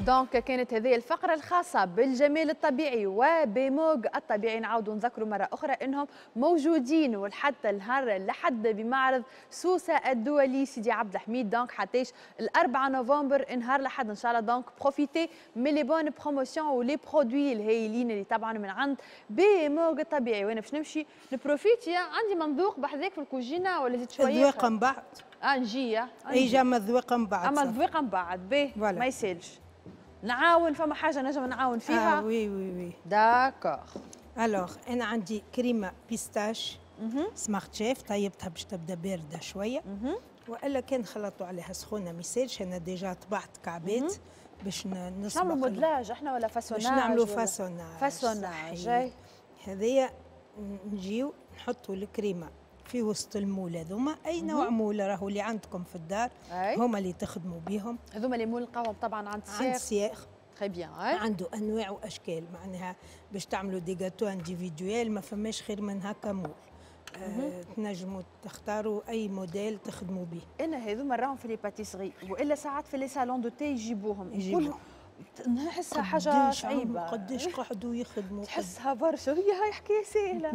دونك كانت هذه الفقرة الخاصة بالجمال الطبيعي وبيموج الطبيعي. نعاودوا نذكروا مرة أخرى أنهم موجودين وحتى النهار لحد بمعرض سوسة الدولي سيدي عبد الحميد. دونك حتىش الأربعة نوفمبر نهار لحد إن شاء الله. دونك بروفيتي من لي بون بروموسيون ولي برودوي الهايلين اللي طبعا من عند بيموج الطبيعي. وأنا باش نمشي نبروفيتي عندي منذوق بحذاك في الكوجينة ولا زيد شوية ذوق من بعد نجي إيجا ما ذوق من بعد أما ذوق من بعد باهي ما يسالش نعاون فما حاجه نجم نعاون فيها. وي وي وي داكوغ. الوغ انا عندي كريمه بيستاش سمارت شيف طيبتها باش تبدا بارده شويه والا كان خلطوا عليها سخونه ما يسالش. انا ديجا طبعت كعبات باش نصبغ نعملوا مودلاج احنا ولا فاسوناج باش نعملوا فاسوناج. هذيا نجيو نحطوا الكريمه في وسط المول هذوما اي نوع مول راهو اللي عندكم في الدار هما اللي تخدموا بيهم هذوما اللي مول القهوه طبعا عند سير. عند سير تري بيان عنده انواع واشكال معناها باش تعملوا دي جاتو انديفيدويل ما فماش خير من هكا مول تنجموا تختاروا اي موديل تخدموا به. انا هذوما راهم في لي باتيسري والا ساعات في لي سالون دو تي يجيبوهم نحسها حاجه صعيبه قداش قعدوا يخدموا تحسها برشا هي حكايه سهله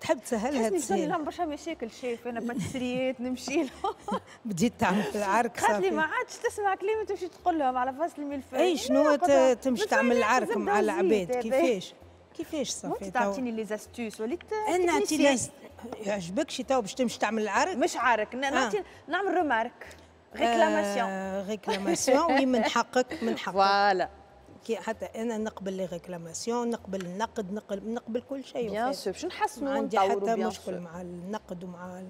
تحب تسهلها تسهل. تحسني لهم برشا مشاكل شايف أنا باتسريات نمشي لهم بديت تعمل في العرك خاطري ما عادش تسمع كلمة تمشي تقول لهم على فصل الملفات أي شنو تمشي تعمل العرك مع العباد كيفاش صافي تو تعطيني لي زاستوس وليت أنا نعطي يعجبك شي تو باش تمشي تعمل العرك مش عرك نعمل رومارك ريكلاماسيون وي من حقك فوالا حتى انا نقبل لي ريكلاماسيون نقبل النقد نقبل كل شيء بيان سور باش نحسنوا عندي حتى مشكل مع النقد ومع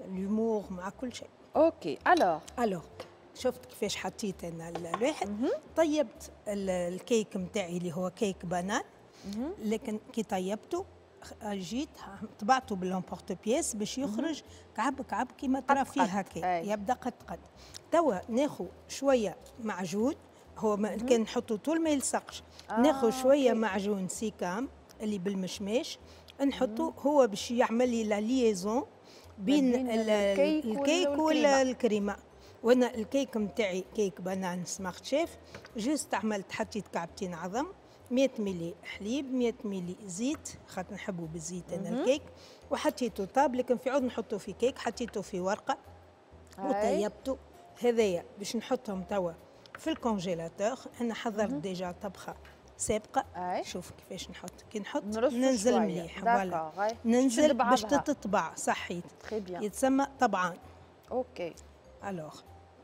الهيومور مع كل شيء. اوكي الوغ شفت كيفاش حطيت انا الواحد طيبت الكيك نتاعي اللي هو كيك بانان لكن كي طيبته جيت طبعته بالامبورت بياس باش يخرج كعب كعب كيما ترى فيه هكا يبدا قد قد. توا ناخذ شويه معجون هو كان نحطه طول ما يلصقش ناخذ شويه معجون سيكام اللي بالمشماش نحطه هو باش يعمل لي لا ليزون بين الكيك والكريمه. وانا الكيك نتاعي كيك بانان سمارت شيف جوست عملت حطيت كعبتين عظم 100 ملي حليب 100 ملي زيت خاطر نحبوا بالزيت انا الكيك وحطيته طاب لكن في عود نحطه في كيك حطيته في ورقه وطيبته هذايا باش نحطهم توا في الكونجيلاتور. انا حضرت ديجا طبخه سابقه شوف كيفاش نحط كي نحط ننزل مليح فوالا ننزل باش تتطبع صحيت يتسمى طبعان. اوكي الوغ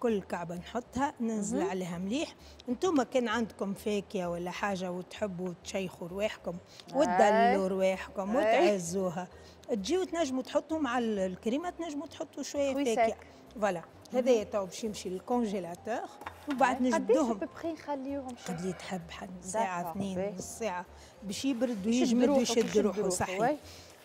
كل كعبه نحطها ننزل عليها مليح. انتم كان عندكم فاكهه ولا حاجه وتحبوا تشيخوا رواحكم وتدللوا رواحكم وتعزوها تجيو تنجموا تحطهم على الكريمه، تنجموا تحطوا شويه فاكهه فوالا. هذايا تو باش يمشي للكونجيلاتور ومن بعد نجبدوهم. قداش نخليوهم؟ قد اللي تحب، حد ساعه اثنين، نص ساعه باش يبرد ويجمد ويشد روحه. صحيح.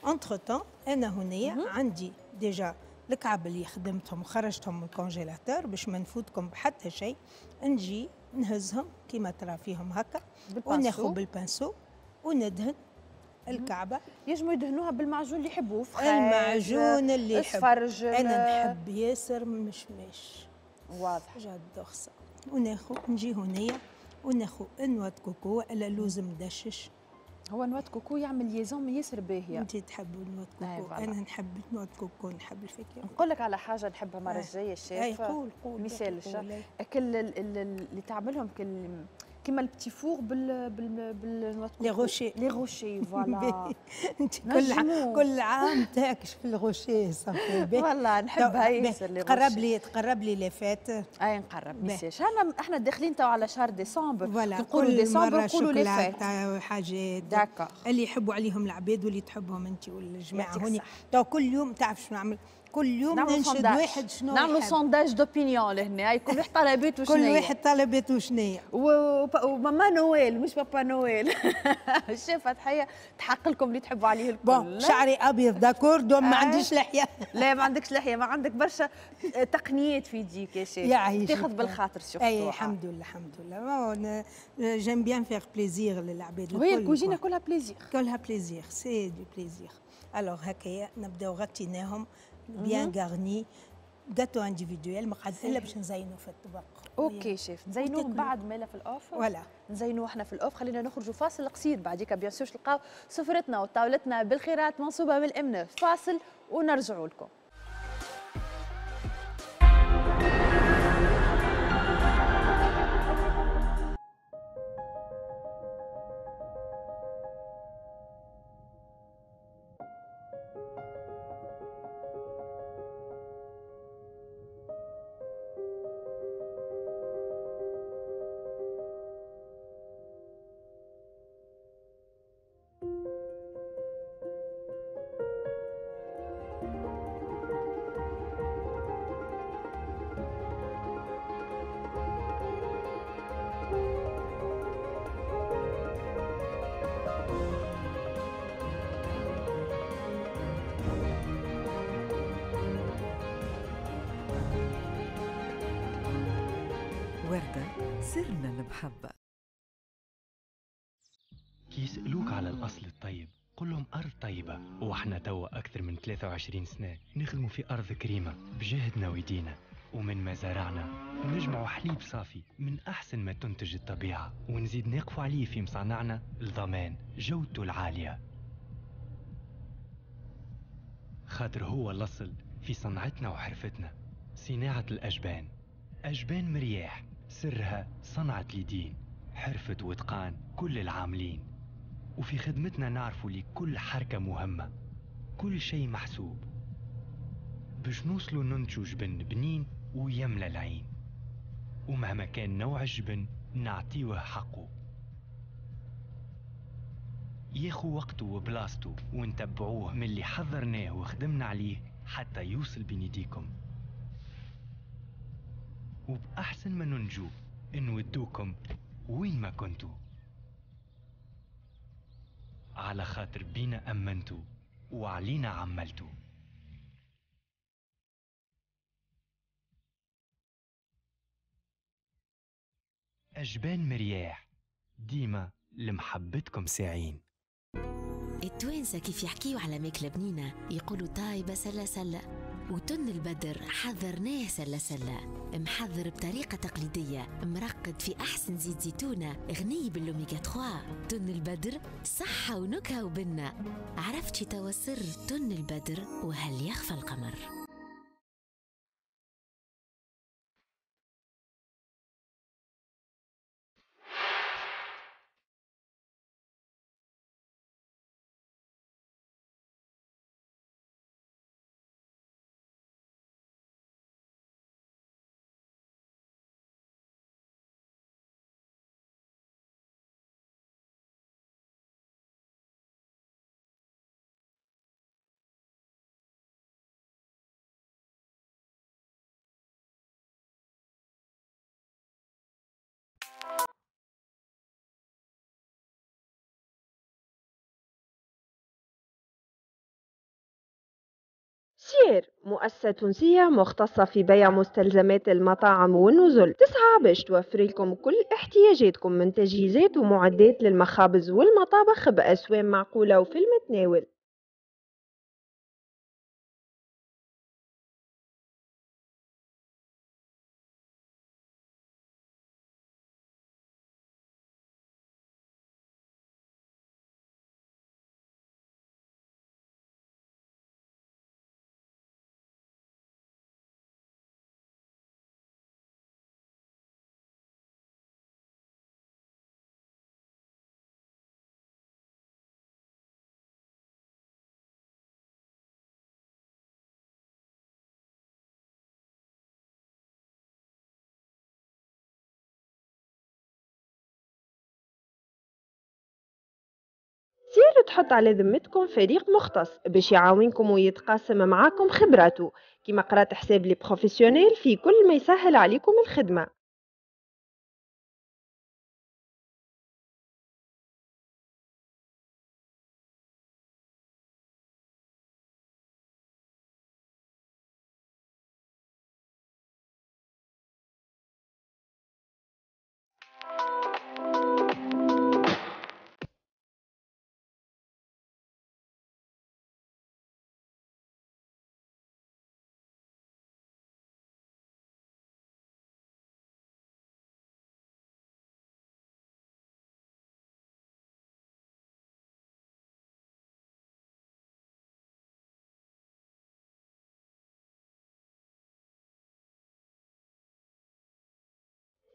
انتر تان انا هنايا عندي ديجا الكعب اللي خدمتهم وخرجتهم من الكونجيلاتور باش ما نفوتكم بحتى شيء. نجي نهزهم كيما ترى فيهم هكا وناخذ بالبانسو وندهن الكعبه. يجموا يدهنوها بالمعجون اللي يحبوه، المعجون اللي يحبوه. انا نحب ياسر مشمش، واضح جا الدخسه. وناخذ نجي هنايا وناخذ نوات كوكو ولا لوز مدشش. هو نوات كوكو يعمل يزوم ياسر باهيه. انت تحبوا نوات كوكو؟ انا نحب نوات كوكو، نحب الفاكهه. نقول لك على حاجه نحبها المره الجايه الشيف. قول مثال كل اللي تعملهم كل كيما البتي فور بالنوات كوكو. لي غوشي، لي غوشي فوالا. انت كل عام تاكش في الغوشي صافي. والله نحبها ياسر لي غوشي. تقرب لي لافات. اي نقرب ميساج. احنا داخلين تو على شهر ديسمبر. نقولوا ديسمبر نقولوا لافات. حاجات داكور اللي يحبوا عليهم العباد واللي تحبهم انت والجماعه هوني. تو كل يوم تعرف شنو نعمل؟ كل يوم ننشد واحد شنو نعملوا سونداج دوبينيون لهنا. كل واحد طلباته شنو، كل واحد طلباته شنو. وماما نويل مش بابا نويل. الشيف تحيه تحق لكم اللي تحبوا عليه الكل. شعري ابيض داكور دوم ما عنديش لحيه. لا ما عندكش لحيه، ما عندك برشا تقنيات في يديك يا شيخ، تاخذ بالخاطر سيرتو. اي الحمد لله الحمد لله. جيم بيان فيغ بليزير للعباد الكل. وي الكوجينه كلها بليزير، كلها بليزير، سي دو بليزير. الوغ هكايا نبداو غطيناهم بيان غارني. جاتو انديفيديوال ما قعد الا باش نزينوه في الطبق. اوكي شيف، نزينوه بعد مالا في الاوفر. ولا نزينوه احنا في الاوفر. خلينا نخرجوا فاصل قصير، بعديك بيان سور تلقاو سفرتنا وطاولتنا بالخيرات منصوبه من الامنه. فاصل ونرجعوا لكم. سرنا المحبة. كي يسألوك على الأصل الطيب قل لهم أرض طيبة. وإحنا توا أكثر من 23 سنة نخدموا في أرض كريمة بجهدنا ويدينا، ومن ما زرعنا نجمعوا حليب صافي من أحسن ما تنتج الطبيعة، ونزيد نقفوا عليه في مصانعنا لضمان جودته العالية، خاطر هو الأصل في صنعتنا وحرفتنا. صناعة الأجبان، أجبان مرياح، سرها صنعة اليدين، حرفة واتقان كل العاملين. وفي خدمتنا نعرفوا لي كل حركة مهمة، كل شيء محسوب باش نوصلوا ننتجوا جبن بنين ويملى العين، ومهما كان نوع الجبن نعطيوه حقه، ياخو وقته وبلاصته، ونتبعوه من اللي حضرناه وخدمنا عليه حتى يوصل بين يديكم. وبأحسن ما ننجو نودوكم وين ما كنتو، على خاطر بينا أمنتو وعلينا عملتو. أجبان مرياح ديما لمحبتكم ساعين. التوانسة كيف يحكيوا على ماكلة بنينة يقولوا طايبة سلة سلة، وتون البدر حضرناه سلة سلة، محضر بطريقة تقليدية، مرقد في أحسن زيت زيتونة، غني بالأوميغا 3. تون البدر صحة ونكهة وبنة. عرفت شي توا سر تون البدر وهل يخفى القمر؟ سير، مؤسسة تونسية مختصة في بيع مستلزمات المطاعم والنزل، تسعى باش توفر لكم كل احتياجاتكم من تجهيزات ومعدات للمخابز والمطابخ بأسوان معقولة وفي المتناول. سير تحط على ذمتكم فريق مختص باش يعاونكم ويتقاسم معاكم خبراته، كيما قرات حساب لي بروفيسيونيل في كل ما يسهل عليكم الخدمة.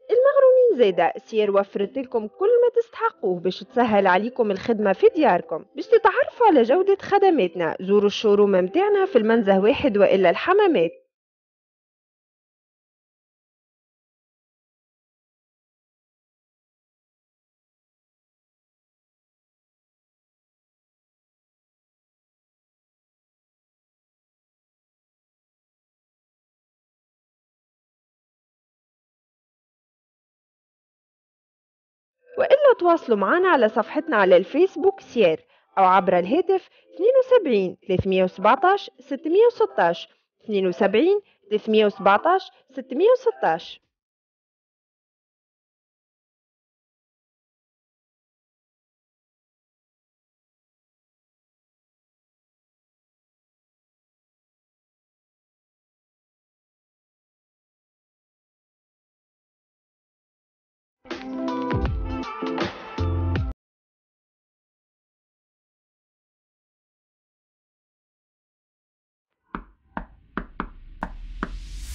المغرومين زيدا، سير وفرت لكم كل ما تستحقوه باش تسهل عليكم الخدمة في دياركم. باش تتعرفوا على جودة خدماتنا زوروا الشوروم متاعنا في المنزه واحد وإلا الحمامات. وإلا تواصلوا معنا على صفحتنا على الفيسبوك سير أو عبر الهاتف 72 317 616 72 317 616.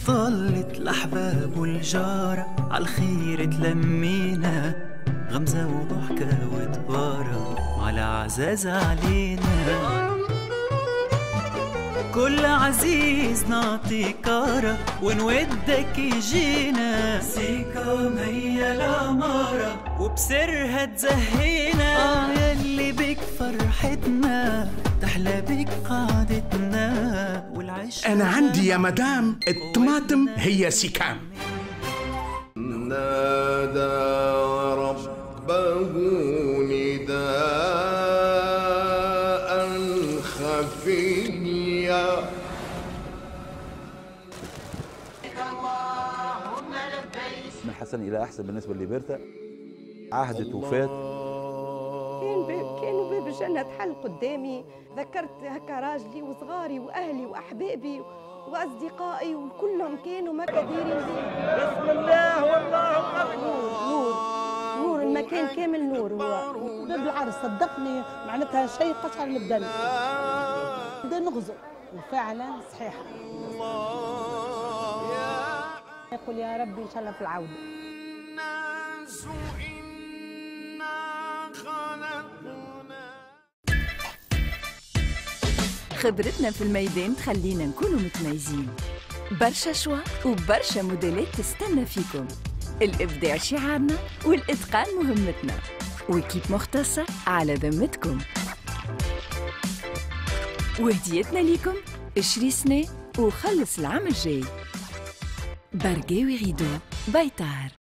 طلت الأحباب والجارة عالخير تلمينا، غمزة وضحكة وتبارة على عزاز علينا، كل عزيز نعطي كارة ونودك يجينا، سيكا مية العمارة وبسرها تزهينا، يلي بك فرحتنا تحلى بك قعدتنا والعيش. أنا عندي يا مدام الطماطم هي سيكام. نادى ربه نداء خفيا، من حسن إلى أحسن بالنسبة لبيرتا. عهدت وفاة كانوا باب الجنة تحل قدامي، ذكرت هكا راجلي وصغاري وأهلي وأحبابي وأصدقائي وكلهم كانوا مكا دايرين بيه. بسم الله والله أكبر. نور نور المكان كامل نور. هو باب العرس صدقني معناتها شيء قشعر من الدم، بدأ نغزو وفعلا صحيحة. يقول يا ربي إن شاء الله في العودة. خبرتنا في الميدان تخلينا نكونوا متميزين، برشا شوا وبرشا موديلات تستنى فيكم، الإبداع شعارنا والإتقان مهمتنا، وكيب مختصة على ذمتكم، وهديتنا ليكم اشري سنة وخلص العام الجاي. برقاوي غيدو بيطار.